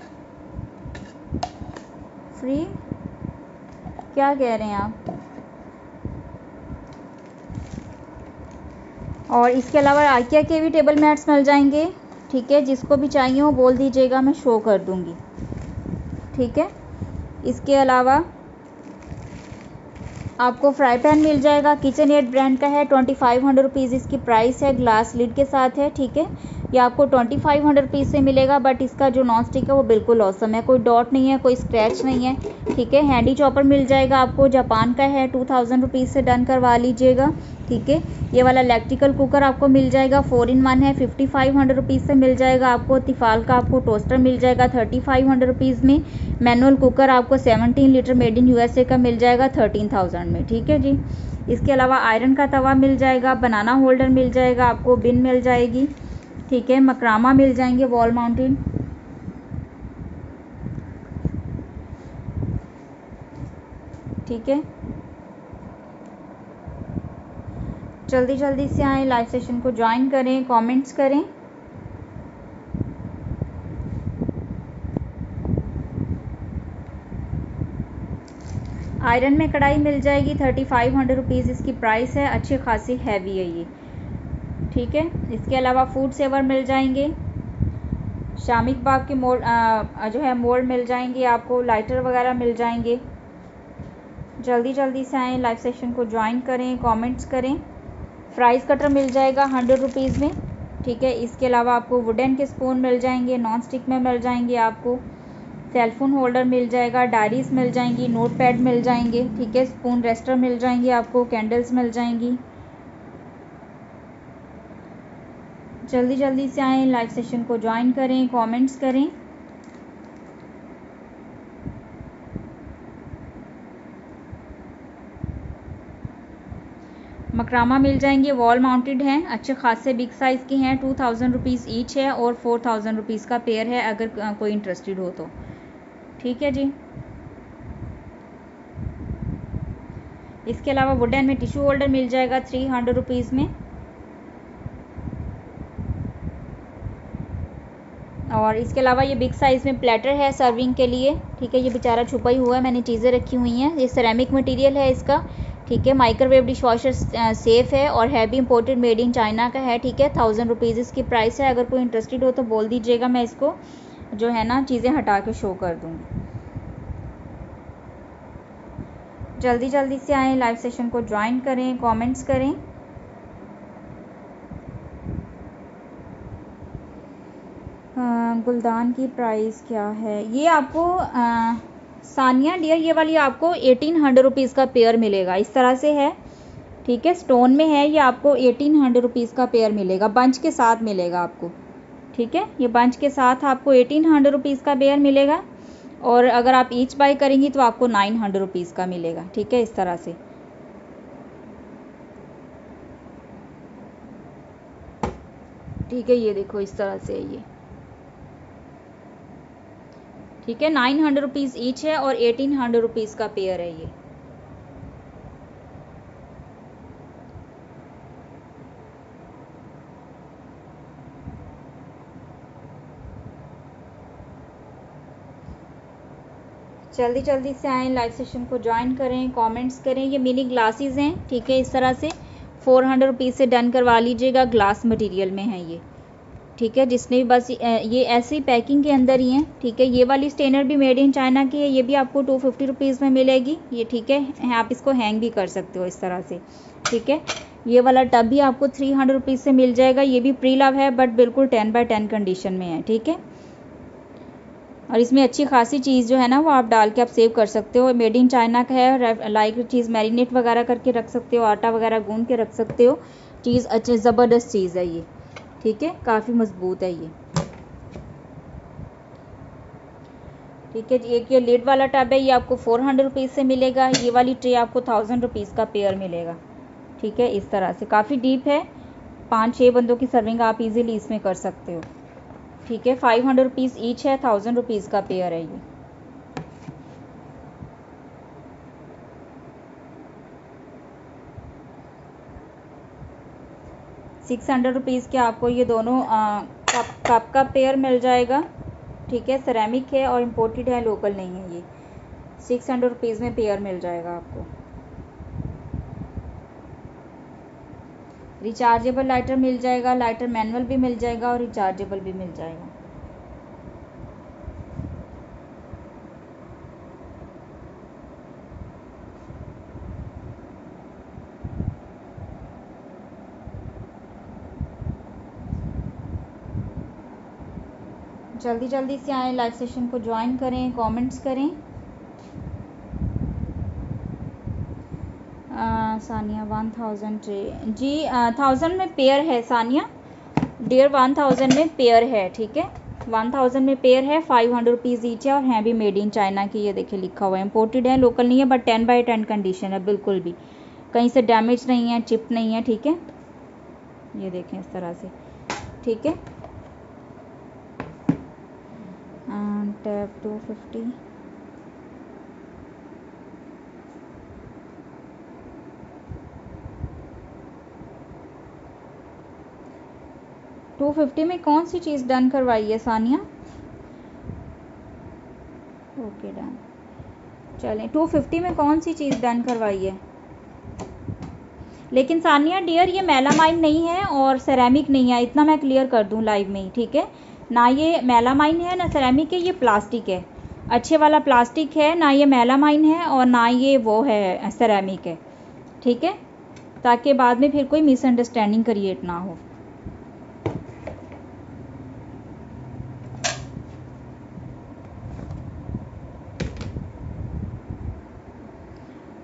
फ्री क्या कह रहे हैं आप। और इसके अलावा आइकिया के भी टेबल मैट्स मिल जाएंगे, ठीक है, जिसको भी चाहिए हो बोल दीजिएगा, मैं शो कर दूंगी, ठीक है। इसके अलावा आपको फ्राई पैन मिल जाएगा, किचन एड ब्रांड का है, ट्वेंटी फाइव हंड्रेड रुपीज़ इसकी प्राइस है, ग्लास लिड के साथ है, ठीक है, ये आपको ट्वेंटी फाइव हंड्रेड रुपीज़ से मिलेगा, बट इसका जो नॉन स्टिक है वो बिल्कुल औसम है, कोई डॉट नहीं है, कोई स्क्रैच नहीं है, ठीक है। हैंडी चॉपर मिल जाएगा आपको, जापान का है, टू थाउजेंड रुपीज़ से डन करवा लीजिएगा, ठीक है। ये वाला इलेक्ट्रिकल कुकर आपको मिल जाएगा, फोर इन वन है, फिफ्टी फाइव हंड्रेड रुपीज़ से मिल जाएगा आपको। तिफाल का आपको टोस्टर मिल जाएगा थर्टी फाइव हंड्रेड रुपीज़ में। मैनुअल कुकर आपको seventeen litre made in USA का मिल जाएगा थर्टीन थाउजेंड में, ठीक है जी। इसके अलावा आयरन का तवा मिल जाएगा, बनाना होल्डर मिल जाएगा आपको, बिन मिल जाएगी, ठीक है, मकरामा मिल जाएंगे वॉल माउंटेन, ठीक है। जल्दी जल्दी से आए, लाइव सेशन को ज्वाइन करें, कमेंट्स करें, आयरन में कढ़ाई मिल जाएगी थर्टी फाइव हंड्रेड रुपीज़ इसकी प्राइस है, अच्छी खासी हैवी है ये, ठीक है। इसके अलावा फूड सेवर मिल जाएंगे, शामी कबाब के मोल्ड जो है मोल्ड मिल जाएंगे आपको, लाइटर वगैरह मिल जाएंगे। जल्दी जल्दी से आएँ, लाइव सेशन को ज्वाइन करें, कमेंट्स करें। फ्राइज़ कटर मिल जाएगा हंड्रेड रुपीज़ में, ठीक है। इसके अलावा आपको वुडन के स्पून मिल जाएंगे, नॉन स्टिक में मिल जाएंगे आपको, सेलफोन होल्डर मिल जाएगा, डायरीज मिल जाएंगी, नोट पैड मिल जाएंगे, ठीक है, स्पून रेस्टर मिल जाएंगे आपको, कैंडल्स मिल जाएंगी। जल्दी जल्दी से आएँ, लाइव सेशन को ज्वाइन करें, कमेंट्स करें। मकरामा मिल जाएंगे, वॉल माउंटेड हैं, अच्छे खासे बिग साइज़ की हैं, टू थाउजेंड रुपीज़ ईच है और फोर थाउजेंड रुपीज़ का पेयर है, अगर कोई इंटरेस्टेड हो तो, ठीक है जी। इसके अलावा वुडन में टिश्यू होल्डर मिल जाएगा थ्री हंड्रेड रुपीज़ में, और इसके अलावा ये बिग साइज़ में प्लेटर है सर्विंग के लिए। ठीक है, ये बेचारा छुपा ही हुआ है, मैंने चीज़ें रखी हुई हैं। ये सेरेमिक मटेरियल है इसका। ठीक है, माइक्रोवेव डिशवाशर सेफ़ है और है भी इम्पोर्टेड मेड इन चाइना का है। ठीक है, थाउजेंड रुपीज़ इसकी प्राइस है। अगर कोई इंटरेस्टेड हो तो बोल दीजिएगा, मैं इसको जो है ना चीज़ें हटा के शो कर दूँगी। जल्दी जल्दी से आएँ, लाइव सेशन को ज्वाइन करें, कमेंट्स करें। गुलदान की प्राइस क्या है? ये आपको आ, सानिया डियर, ये वाली आपको एटीन हंड्रेड रुपीज़ का पेयर मिलेगा, इस तरह से है। ठीक है, स्टोन में है, ये आपको एटीन हंड्रेड रुपीज़ का पेयर मिलेगा, बंच के साथ मिलेगा आपको। ठीक है, ये बंच के साथ आपको एटीन हंड्रेड रुपीज़ का पेयर मिलेगा, और अगर आप ईच बाई करेंगी तो आपको नाइन हंड्रेड रुपीज़ का मिलेगा। ठीक है, इस तरह से। ठीक है, ये देखो इस तरह से ये। ठीक है, नाइन हंड्रेड रुपीज़ ईच है और एटीन हंड्रेड रुपीज़ का पेयर है ये। जल्दी जल्दी से आएँ, लाइव सेशन को ज्वाइन करें, कमेंट्स करें। ये मिनी ग्लासेस हैं। ठीक है, इस तरह से फोर हंड्रेड रुपीज़ से डन करवा लीजिएगा, ग्लास मटेरियल में है ये। ठीक है, जिसने भी बस ये ऐसी पैकिंग के अंदर ही हैं। ठीक है, ये वाली स्टेनर भी मेड इन चाइना की है, ये भी आपको टू फिफ्टी रुपीज़ में मिलेगी ये। ठीक है, आप इसको हैंग भी कर सकते हो इस तरह से। ठीक है, ये वाला टब भी आपको थ्री हंड्रेड रुपीज़ से मिल जाएगा, ये भी प्री लव है बट बिल्कुल टेन बाई टेन कंडीशन में है। ठीक है, और इसमें अच्छी खासी चीज़ जो है ना वो आप डाल के आप सेव कर सकते हो। मेड इन चाइना का है, लाइक चीज़ मैरिनेट वगैरह करके रख सकते हो, आटा वगैरह गूंद के रख सकते हो। चीज़ अच्छी ज़बरदस्त चीज़ है ये। ठीक है, काफ़ी मजबूत है ये। ठीक है, एक ये लीड वाला टब है, ये आपको फोर हंड्रेड रुपीज़ से मिलेगा। ये वाली ट्रे आपको थाउजेंड रुपीज़ का पेयर मिलेगा। ठीक है, इस तरह से काफ़ी डीप है, पाँच छः बंदों की सर्विंग आप इजीली इसमें कर सकते हो। ठीक है, फाइव हंड्रेड रुपीज़ ईच है, थाउजेंड रुपीज़ का पेयर है ये। सिक्स हंड्रेड रुपीज़ के आपको ये दोनों आ, कप कप का पेयर मिल जाएगा। ठीक है, सेरेमिक है और इम्पोर्टेड है, लोकल नहीं है ये। सिक्स हंड्रेड रुपीज़ में पेयर मिल जाएगा आपको। रिचार्जेबल लाइटर मिल जाएगा, लाइटर मैनुअल भी मिल जाएगा और रिचार्जेबल भी मिल जाएगा। जल्दी जल्दी से आएँ, लाइव सेशन को ज्वाइन करें, कमेंट्स करें। आ, सानिया वन थाउजेंड ट्रे जी थाउजेंड में पेयर है सानिया डेढ़ वन थाउजेंड में पेयर है। ठीक है, वन थाउजेंड में पेयर है, फाइव हंड्रेड रुपीज़ ईच है और हैं भी मेड इन चाइना की। ये देखिए लिखा हुआ है, इम्पोर्टेड है, लोकल नहीं है but ten by ten condition है, बिल्कुल भी कहीं से डैमेज नहीं है, चिप नहीं है। ठीक है, ये देखें इस तरह से। ठीक है, tap two fifty two fifty में कौन सी चीज़ डन करवाई है सानिया? ओके डन, चलें। टू फिफ्टी में कौन सी चीज़ डन करवाई है? लेकिन सानिया डियर ये मेलामाइन नहीं है और सेरेमिक नहीं है, इतना मैं क्लियर कर दूं लाइव में ही। ठीक है ना, ये मेलामाइन है ना सेरेमिक है, ये प्लास्टिक है, अच्छे वाला प्लास्टिक है। ना ये मेलामाइन है और ना ये वो है सेरेमिक है। ठीक है, ताकि बाद में फिर कोई मिसअंडरस्टैंडिंग क्रिएट ना हो।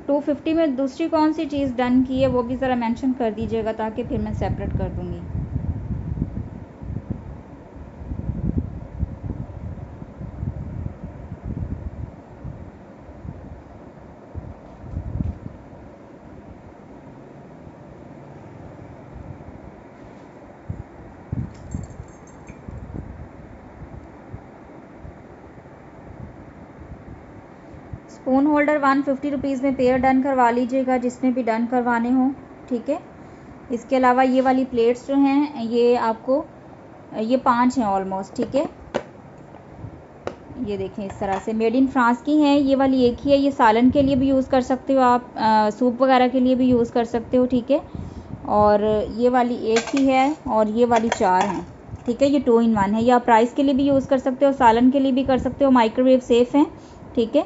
टू फिफ्टी में दूसरी कौन सी चीज़ डन की है वो भी ज़रा मेंशन कर दीजिएगा, ताकि फिर मैं सेपरेट कर दूँगी। Spoon holder one fifty rupees में पेयर डन करवा लीजिएगा, जिसमें भी डन करवाने हों, ठीक है। इसके अलावा ये वाली प्लेट्स जो हैं ये आपको, ये पांच हैं ऑलमोस्ट, ठीक है। ये देखें इस तरह से मेड इन फ्रांस की हैं, ये वाली एक ही है। ये सालन के लिए भी यूज़ कर सकते हो आप, आ, सूप वगैरह के लिए भी यूज़ कर सकते हो, ठीक है। और ये वाली एक ही है और ये वाली चार हैं, ठीक है। ये टू इन वन है, ये आप राइस के लिए भी यूज़ कर सकते हो, सालन के लिए भी कर सकते हो, माइक्रोवेव सेफ़ हैं, ठीक है।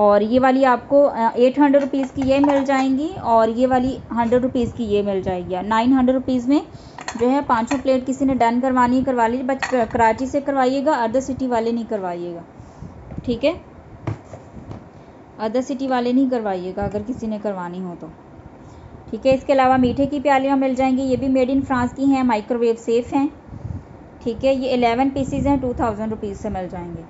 और ये वाली आपको एट हंड्रेड रुपीज़ की ये मिल जाएंगी और ये वाली हंड्रेड रुपीज़ की ये मिल जाएगी। नाइन हंड्रेड रुपीज़ में जो है पाँचों प्लेट किसी ने डन करवानी है करवा लीजिए, बट कराची से करवाइएगा, अदर सिटी वाले नहीं करवाइएगा, ठीक है। अदर सिटी वाले नहीं करवाइएगा अगर किसी ने करवानी हो तो, ठीक है। इसके अलावा मीठे की प्यालियाँ मिल जाएंगी, ये भी मेड इन फ्रांस की हैं, माइक्रोवेव सेफ़ हैं, ठीक है। ये एलेवन पीसीज हैं, टू थाउजेंड रुपीज़ से मिल जाएंगे।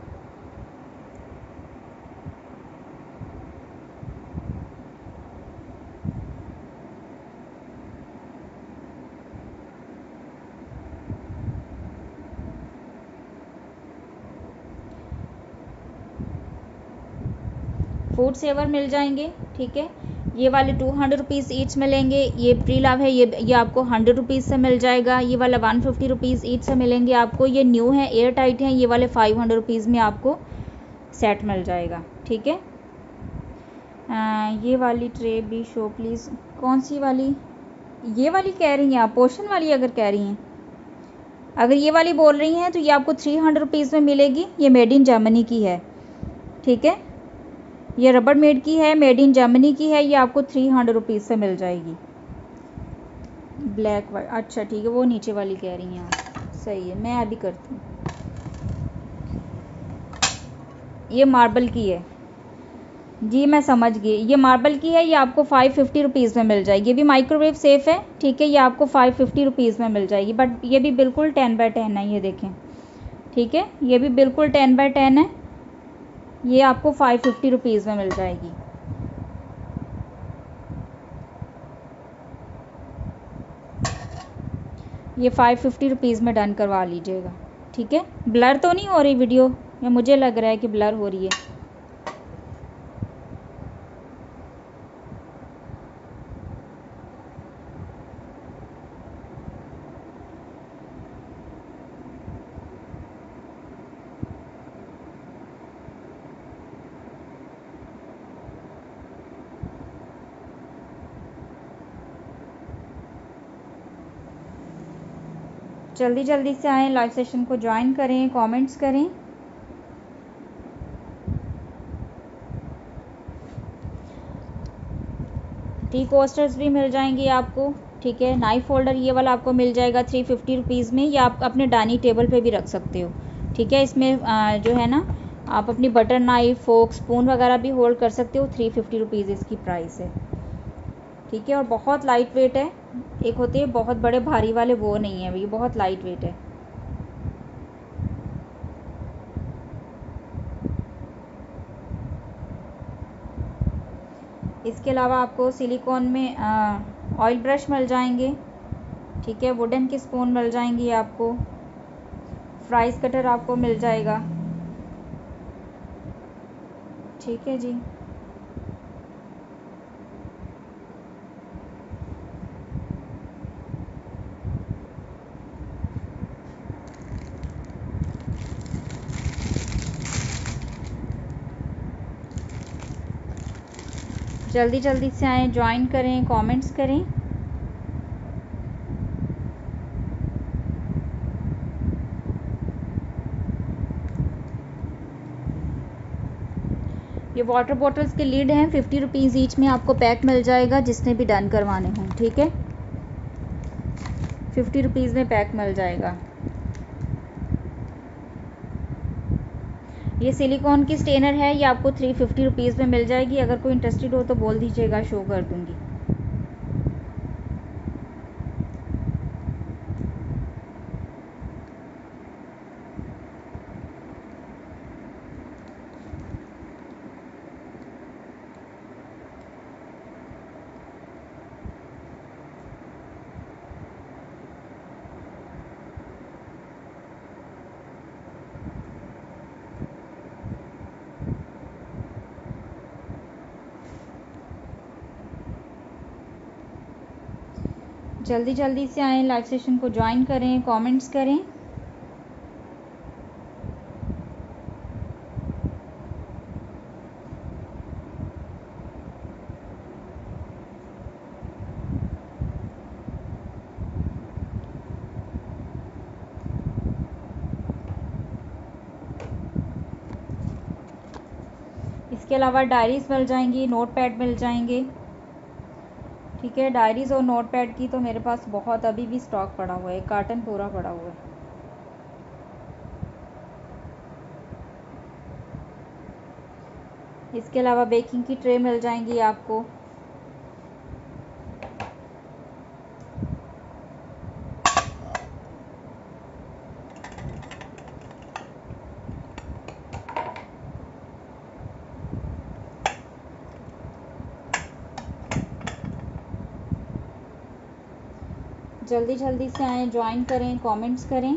फूड सेवर मिल जाएंगे, ठीक है। ये वाले टू हंड्रेड रुपीज़ ईच मिलेंगे, ये प्री लाभ है, ये ये आपको हंड्रेड रुपीज़ से मिल जाएगा। ये वाला वन फिफ्टी रुपीज़ ईच से मिलेंगे आपको, ये न्यू है, एयर टाइट हैं। ये वाले फाइव हंड्रेड रुपीज़ में आपको सेट मिल जाएगा, ठीक है। ये वाली ट्रे भी शो प्लीज़, कौन सी वाली, ये वाली कह रही हैं आप, पोर्शन वाली अगर कह रही हैं, अगर ये वाली बोल रही हैं तो ये आपको थ्री हंड्रेड रुपीज़ में मिलेगी। ये मेड इन जर्मनी की है, ठीक है। ये रबर मेड की है, मेड इन जर्मनी की है, ये आपको थ्री हंड्रेड रुपीज़ से मिल जाएगी। ब्लैक वाइट, अच्छा ठीक है, वो नीचे वाली कह रही हैं आप, सही है, मैं अभी करती हूँ। ये मार्बल की है जी, मैं समझ गई, ये मार्बल की है, ये आपको फाइव फिफ्टी रुपीज़ में मिल जाएगी। ये भी माइक्रोवेव सेफ़ है, ठीक है। ये आपको फाइव फिफ्टी रुपीज़ में मिल जाएगी, बट ये भी बिल्कुल टेन बाई टेन है, ये देखें, ठीक है। ये भी बिल्कुल टेन बाई टेन है, ये आपको फाइव फिफ्टी रुपीज़ में मिल जाएगी। ये फाइव फिफ्टी रुपीज़ में डन करवा लीजिएगा, ठीक है। ब्लर तो नहीं हो रही वीडियो, या मुझे लग रहा है कि ब्लर हो रही है। जल्दी जल्दी से आएँ, लाइव सेशन को ज्वाइन करें, कमेंट्स करें। टी कोस्टर्स भी मिल जाएंगे आपको, ठीक है। नाइफ होल्डर ये वाला आपको मिल जाएगा थ्री फिफ्टी रुपीज़ में, या आप अपने डाइनिंग टेबल पे भी रख सकते हो, ठीक है। इसमें जो है ना आप अपनी बटर नाइफ, फोक, स्पून वगैरह भी होल्ड कर सकते हो। थ्री फिफ्टी रुपीज़ इसकी प्राइस है, ठीक है। और बहुत लाइट वेट है, एक होते हैं बहुत बड़े भारी वाले, वो नहीं है, ये बहुत लाइट वेट है। इसके अलावा आपको सिलिकॉन में ऑयल ब्रश मिल जाएंगे, ठीक है। वुडन की स्पून मिल जाएंगी आपको, फ्राइज कटर आपको मिल जाएगा, ठीक है जी। जल्दी जल्दी से आएँ, ज्वाइन करें, कमेंट्स करें। ये वाटर बॉटल्स के लीड हैं, फिफ्टी रुपीज़ ईच में आपको पैक मिल जाएगा, जिसने भी डन करवाने हों, ठीक है। फिफ्टी रुपीज़ में पैक मिल जाएगा। ये सिलिकॉन की स्टेनर है, ये आपको थ्री फिफ्टी रुपीज़ में मिल जाएगी। अगर कोई इंटरेस्टेड हो तो बोल दीजिएगा, शो कर दूंगी। जल्दी जल्दी से आएँ, लाइव सेशन को ज्वाइन करें, कमेंट्स करें। इसके अलावा डायरीज मिल जाएंगी, नोटपैड मिल जाएंगे। ठीक है, डायरीज़ और नोटपैड की तो मेरे पास बहुत अभी भी स्टॉक पड़ा हुआ है, कार्टन पूरा पड़ा हुआ है। इसके अलावा बेकिंग की ट्रे मिल जाएंगी आपको। जल्दी जल्दी से आएँ, ज्वाइन करें, कमेंट्स करें।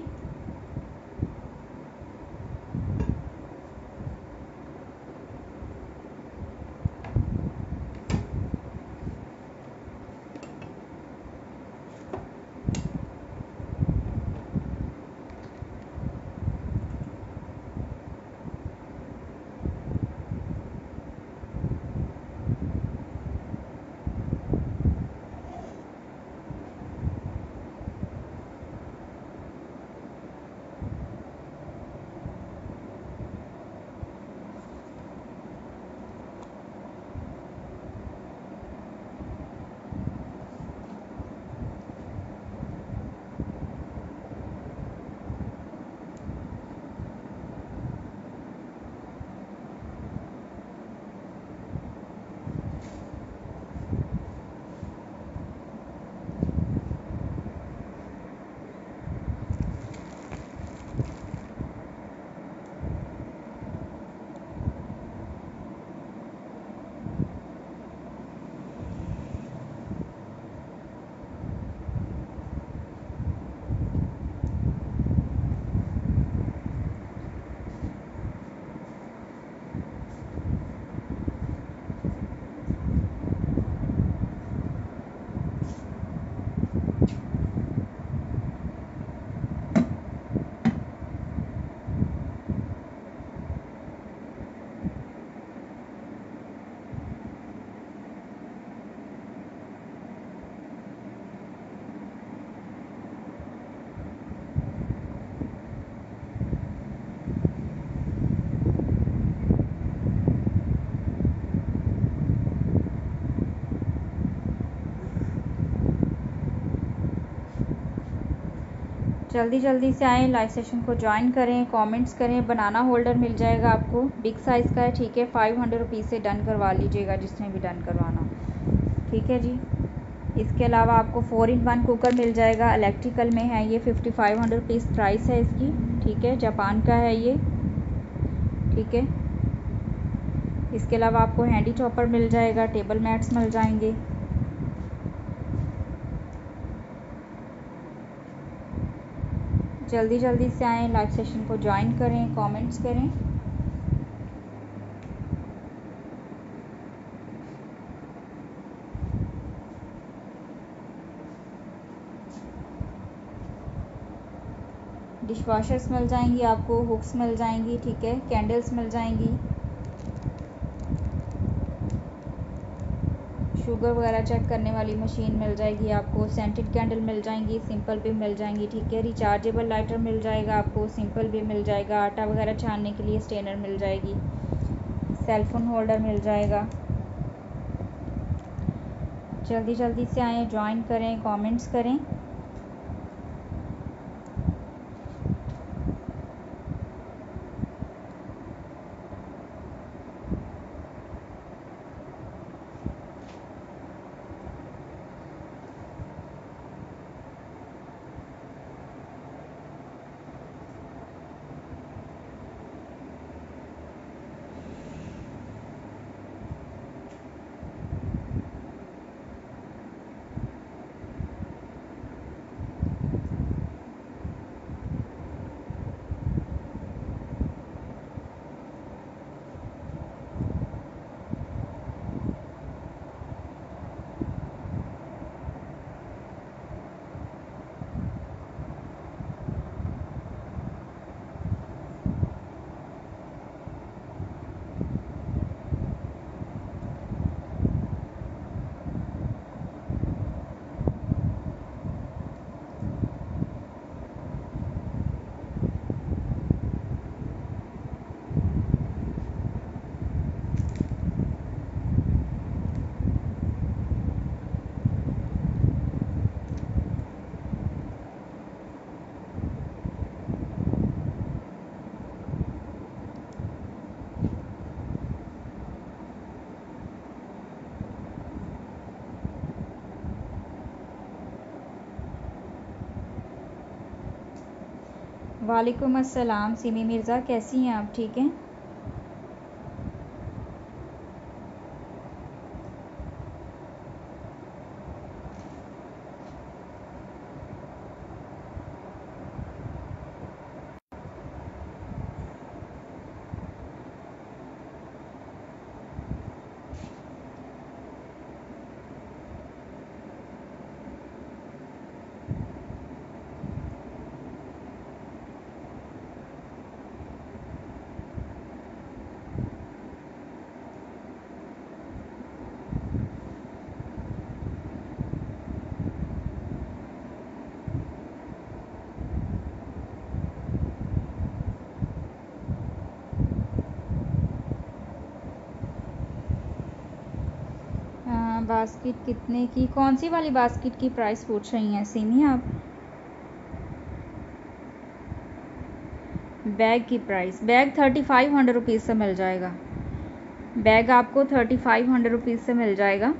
जल्दी जल्दी से आएँ, लाइव सेशन को ज्वाइन करें, कमेंट्स करें। बनाना होल्डर मिल जाएगा आपको, बिग साइज़ का है। ठीक है, फाइव हंड्रेड रुपीज़ से डन करवा लीजिएगा जिसने भी डन करवाना। ठीक है जी। इसके अलावा आपको फोर इन वन कुकर मिल जाएगा, इलेक्ट्रिकल में है ये। Fifty five hundred rupees price है इसकी। ठीक है, जापान का है ये। ठीक है। इसके अलावा आपको हैंडी चॉपर मिल जाएगा, टेबल मैट्स मिल जाएंगे। जल्दी जल्दी से आएँ, लाइव सेशन को ज्वाइन करें, कमेंट्स करें। डिशवॉशर्स मिल जाएंगी आपको, हुक्स मिल जाएंगी। ठीक है, कैंडल्स मिल जाएंगी, शुगर वगैरह चेक करने वाली मशीन मिल जाएगी आपको, सेंटेड कैंडल मिल जाएंगी, सिंपल भी मिल जाएंगी। ठीक है, रिचार्जेबल लाइटर मिल जाएगा आपको, सिंपल भी मिल जाएगा। आटा वगैरह छानने के लिए स्टेनर मिल जाएगी, सेलफोन होल्डर मिल जाएगा। जल्दी जल्दी से आएँ, ज्वाइन करें, कमेंट्स करें। वालेकुम अस्सलाम सिमी मिर्ज़ा, कैसी हैं आप? ठीक हैं। बास्केट कितने की, कौन सी वाली बास्केट की प्राइस पूछ रही हैं सिमी आप? बैग की price, bag thirty five hundred rupees से मिल जाएगा। बैग आपको थर्टी फाइव हंड्रेड रुपीज़ से मिल जाएगा।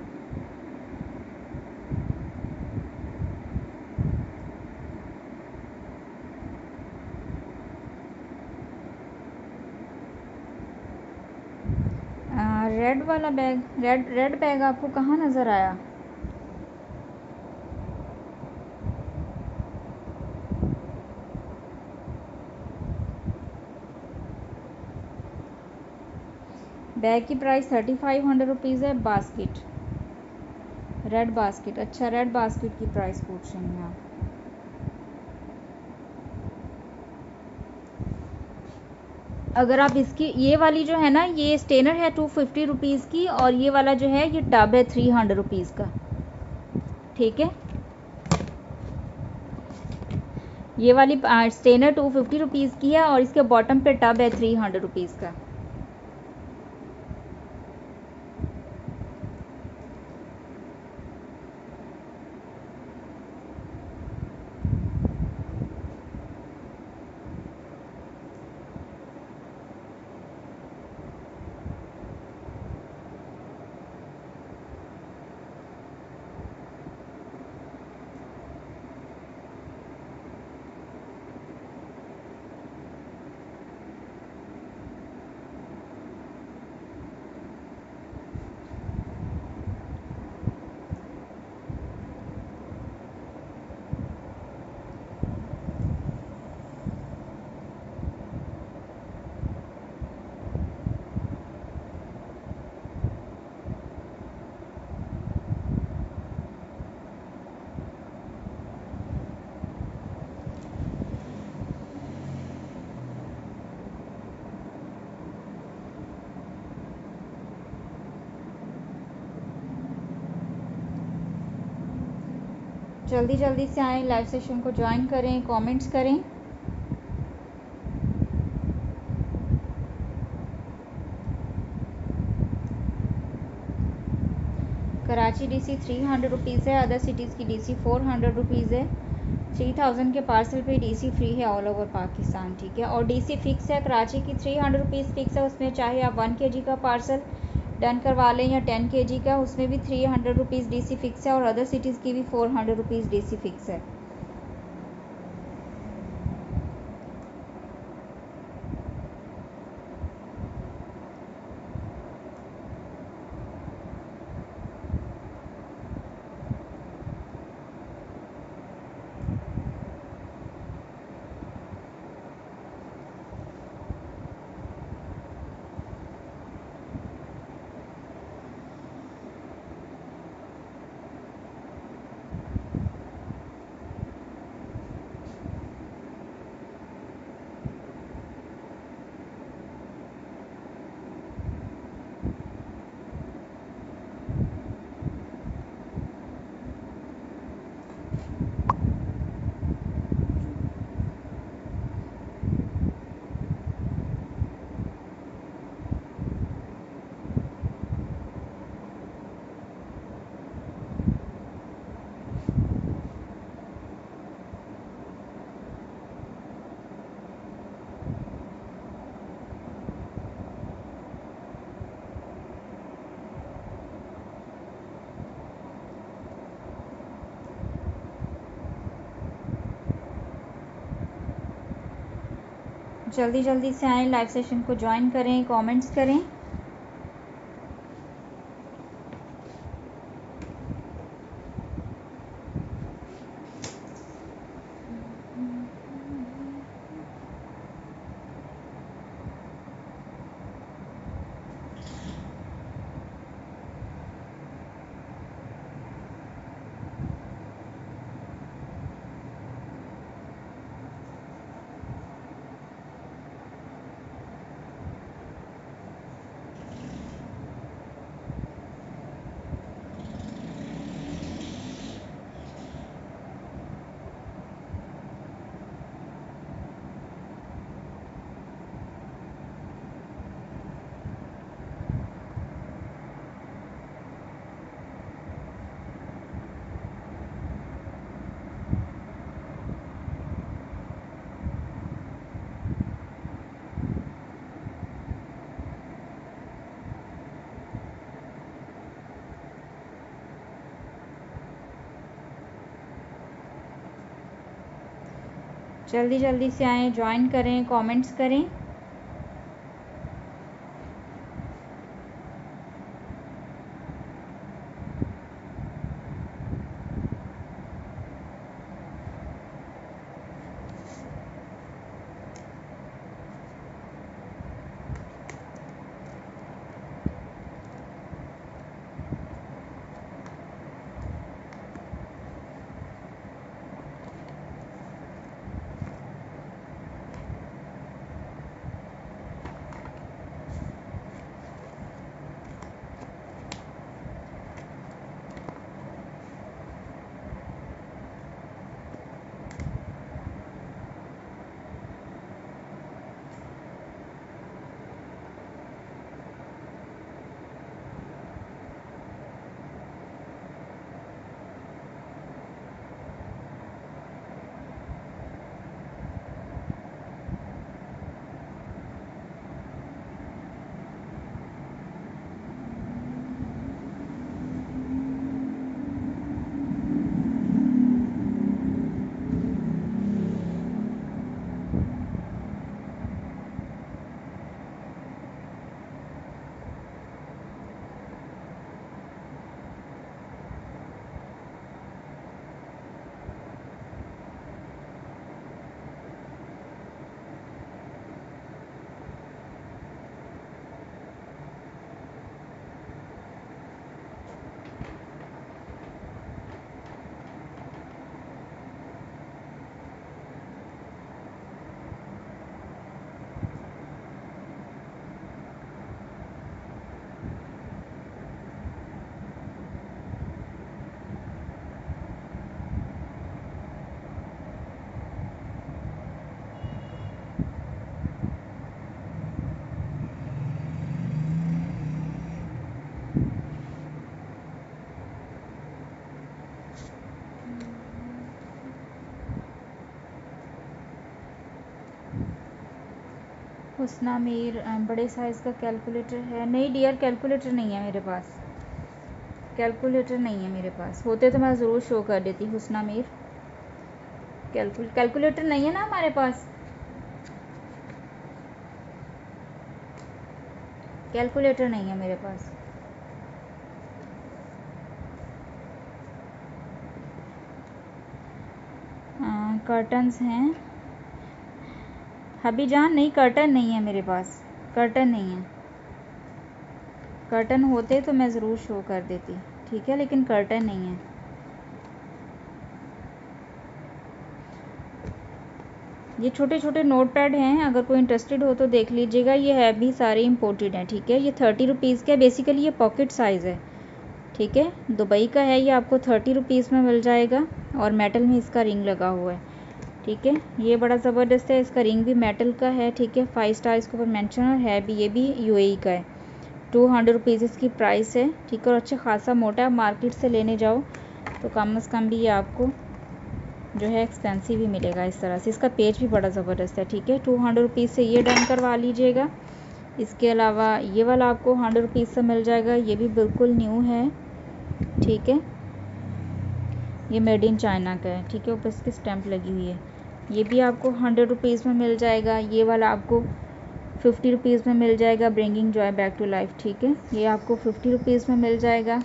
रेड वाला बैग, रेड रेड बैग आपको कहाँ नज़र आया? बैग की price thirty five hundred rupees है। बास्केट, रेड बास्केट, अच्छा रेड बास्केट की प्राइस पूछ रही हैं आप। अगर आप इसकी, ये वाली जो है ना, ये स्टेनर है टू फिफ्टी रुपीज़ की, और ये वाला जो है ये टब है थ्री हंड्रेड रुपीज़ का। ठीक है, ये वाली स्टेनर टू फिफ्टी रुपीज़ की है और इसके बॉटम पे टब है थ्री हंड्रेड रुपीज़ का। जल्दी जल्दी से आएँ, लाइव सेशन को ज्वाइन करें, कमेंट्स करें। Karachi DC three hundred rupees है, अदर सिटीज़ की डीसी फोर हंड्रेड रुपीज़ है। थ्री थाउजेंड के पार्सल पे डीसी फ्री है ऑल ओवर पाकिस्तान। ठीक है, और डीसी फिक्स है कराची की, थ्री हंड्रेड रुपीज़ फिक्स है। उसमें चाहे आप वन के जी का पार्सल डन करवा लें या टेन के जी का, उसमें भी three hundred rupees D C fix है, और अदर सिटीज़ की भी four hundred rupees D C fix है। जल्दी जल्दी से आएँ, लाइव सेशन को ज्वाइन करें, कमेंट्स करें। जल्दी जल्दी से आएँ, ज्वाइन करें, कमेंट्स करें। उसना मेर बड़े साइज़ का कैलकुलेटर है? नहीं डियर, कैलकुलेटर नहीं है मेरे पास, कैलकुलेटर नहीं है मेरे पास। होते तो मैं ज़रूर शो कर देती। हुसना मेर कैलकुल कैलकुलेटर नहीं है ना हमारे पास। कैलकुलेटर नहीं है मेरे पास। कर्टन्स हैं अभी जान? नहीं, कर्टन नहीं है मेरे पास, कर्टन नहीं है। कर्टन होते तो मैं ज़रूर शो कर देती, ठीक है, लेकिन कर्टन नहीं है। ये छोटे छोटे नोट पैड हैं, अगर कोई इंटरेस्टेड हो तो देख लीजिएगा। ये है भी सारे इंपोर्टेड हैं, ठीक है। ये थर्टी रुपीज़ का बेसिकली, ये पॉकेट साइज़ है, ठीक है। दुबई का है ये, आपको थर्टी रुपीज़ में मिल जाएगा और मेटल में इसका रिंग लगा हुआ है, ठीक है। ये बड़ा ज़बरदस्त है, इसका रिंग भी मेटल का है, ठीक है। फाइव स्टार इसके ऊपर मेंशन है भी, ये भी यूएई का है। टू हंड्रेड रुपीज़ इसकी प्राइस है, ठीक है। और अच्छा खासा मोटा है, मार्केट से लेने जाओ तो कम अज़ कम भी ये आपको जो है एक्सपेंसिव ही मिलेगा इस तरह से। इसका पेज भी बड़ा ज़बरदस्त है, ठीक है। टू हंड्रेड रुपीज़ से ये डन करवा लीजिएगा। इसके अलावा ये वाला आपको हंड्रेड रुपीज़ से मिल जाएगा, ये भी बिल्कुल न्यू है, ठीक है। ये मेड इन चाइना का है, ठीक है। ऊपर इसकी स्टैंप लगी हुई है। ये भी आपको हंड्रेड रुपीज़ में मिल जाएगा, ये वाला आपको फिफ्टी रुपीज़ में मिल जाएगा, bringing joy back to life, ठीक है, ये आपको फिफ्टी रुपीज़ में मिल जाएगा।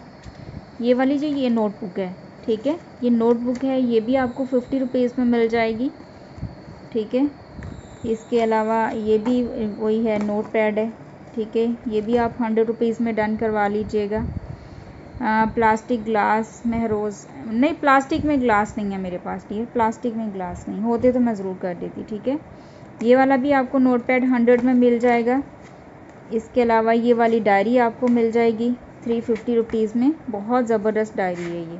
ये वाली जो ये नोटबुक है, ठीक है, ये नोटबुक है, ये भी आपको फिफ्टी रुपीज़ में मिल जाएगी, ठीक है। इसके अलावा ये भी वही है, नोट पैड है, ठीक है, ये भी आप हंड्रेड रुपीज़ में डन करवा लीजिएगा। प्लास्टिक ग्लास में रोज़ नहीं, प्लास्टिक में ग्लास नहीं है मेरे पास, ये प्लास्टिक में ग्लास नहीं होते तो मैं ज़रूर कर देती, ठीक है। ये वाला भी आपको नोट पैड हंड्रेड में मिल जाएगा। इसके अलावा ये वाली डायरी आपको मिल जाएगी थ्री फिफ्टी रुपीज़ में, बहुत ज़बरदस्त डायरी है ये,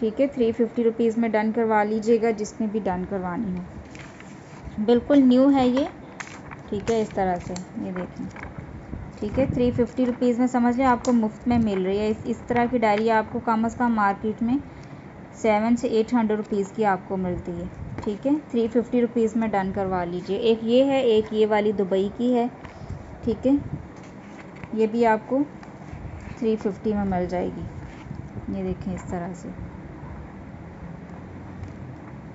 ठीक है, थ्री फिफ्टी रुपीज़ में डन करवा लीजिएगा जिसने भी डन करवानी हो। बिल्कुल न्यू है ये, ठीक है, इस तरह से ये देखें, ठीक है, थ्री फिफ्टी रुपीज़ में समझ लें आपको मुफ्त में मिल रही है। इस, इस तरह की डायरी आपको कम अज़ कम मार्केट में सेवन से एट हंड्रेड रुपीज़ की आपको मिलती है, ठीक है, थ्री फिफ्टी रुपीज़ में डन करवा लीजिए। एक ये है, एक ये वाली दुबई की है, ठीक है, ये भी आपको थ्री फिफ्टी में मिल जाएगी, ये देखें इस तरह से,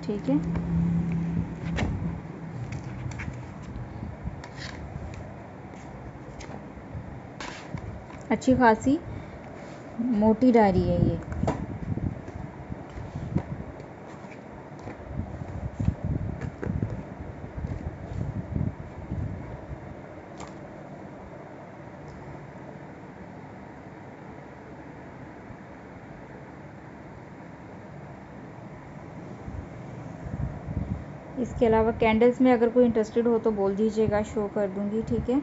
ठीक है। अच्छी खासी मोटी डायरी है ये, इसके अलावा कैंडल्स में अगर कोई इंटरेस्टेड हो तो बोल दीजिएगा, शो कर दूंगी, ठीक है।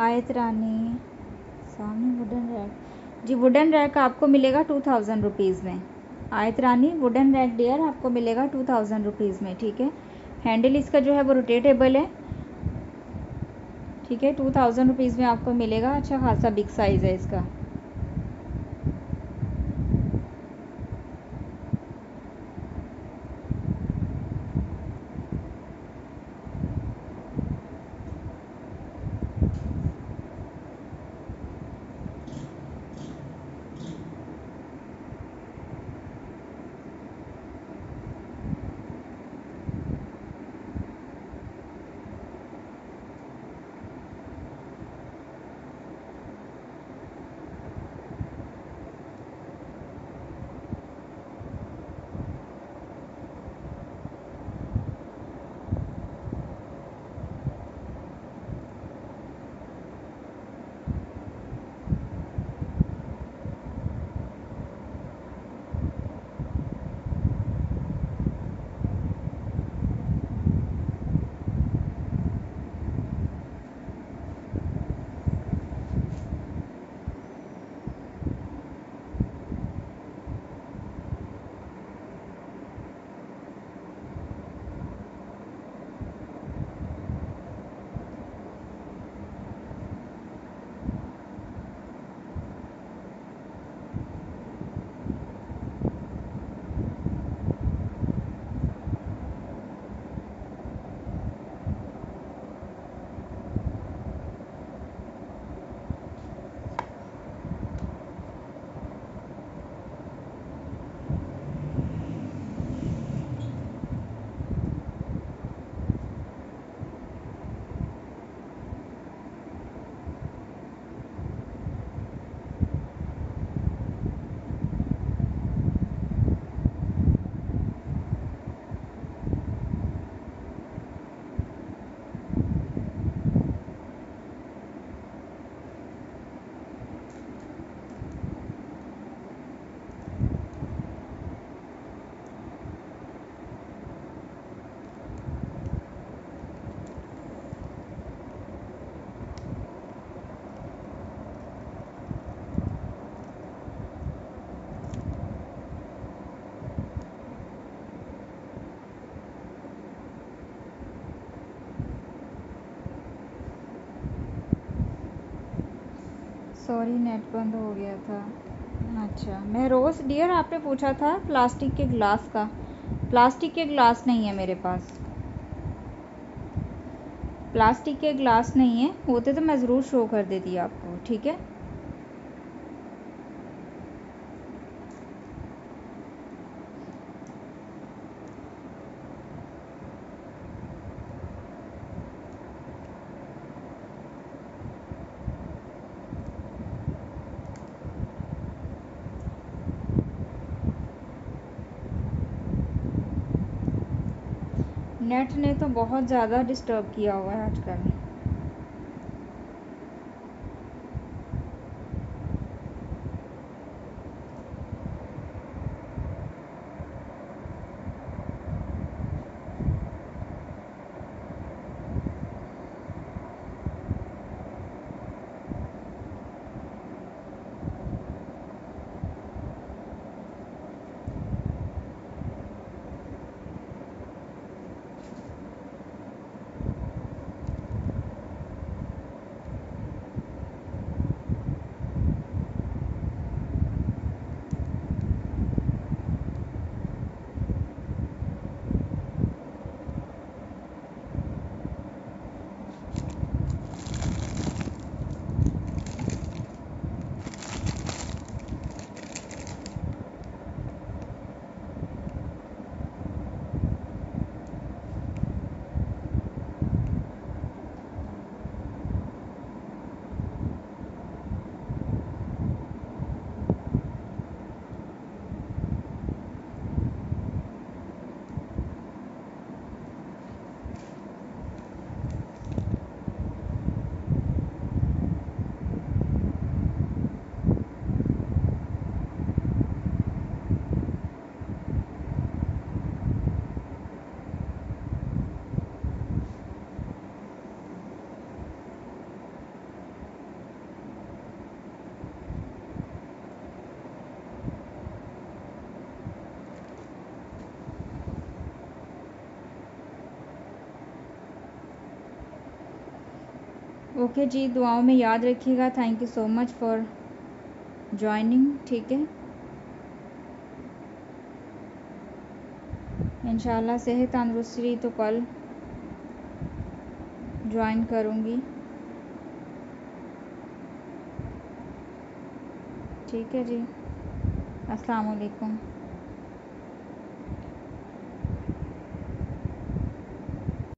आयत रानी सामने वुडन रैक, जी वुडन रैक आपको मिलेगा टू थाउजेंड रुपीज़ में। आयत रानी वुडन रैक डियर आपको मिलेगा टू थाउजेंड रुपीज़ में, ठीक है। हैंडल इसका जो है वो रोटेटेबल है, ठीक है, टू थाउजेंड रुपीज़ में आपको मिलेगा। अच्छा खासा बिग साइज़ है इसका, सॉरी नेट बंद हो गया था। अच्छा महरोज डियर, आपने पूछा था प्लास्टिक के ग्लास का। प्लास्टिक के ग्लास नहीं है मेरे पास, प्लास्टिक के ग्लास नहीं है, होते तो मैं ज़रूर शो कर देती आपको। ठीक है, नेट ने तो बहुत ज़्यादा डिस्टर्ब किया हुआ है आजकल। ओके जी, दुआओं में याद रखिएगा। Thank you so much for joining. ठीक है, इंशाल्लाह सेहत तंदुरुस्ती तो कल ज्वाइन करूँगी। ठीक है जी, अस्सलाम वालेकुम।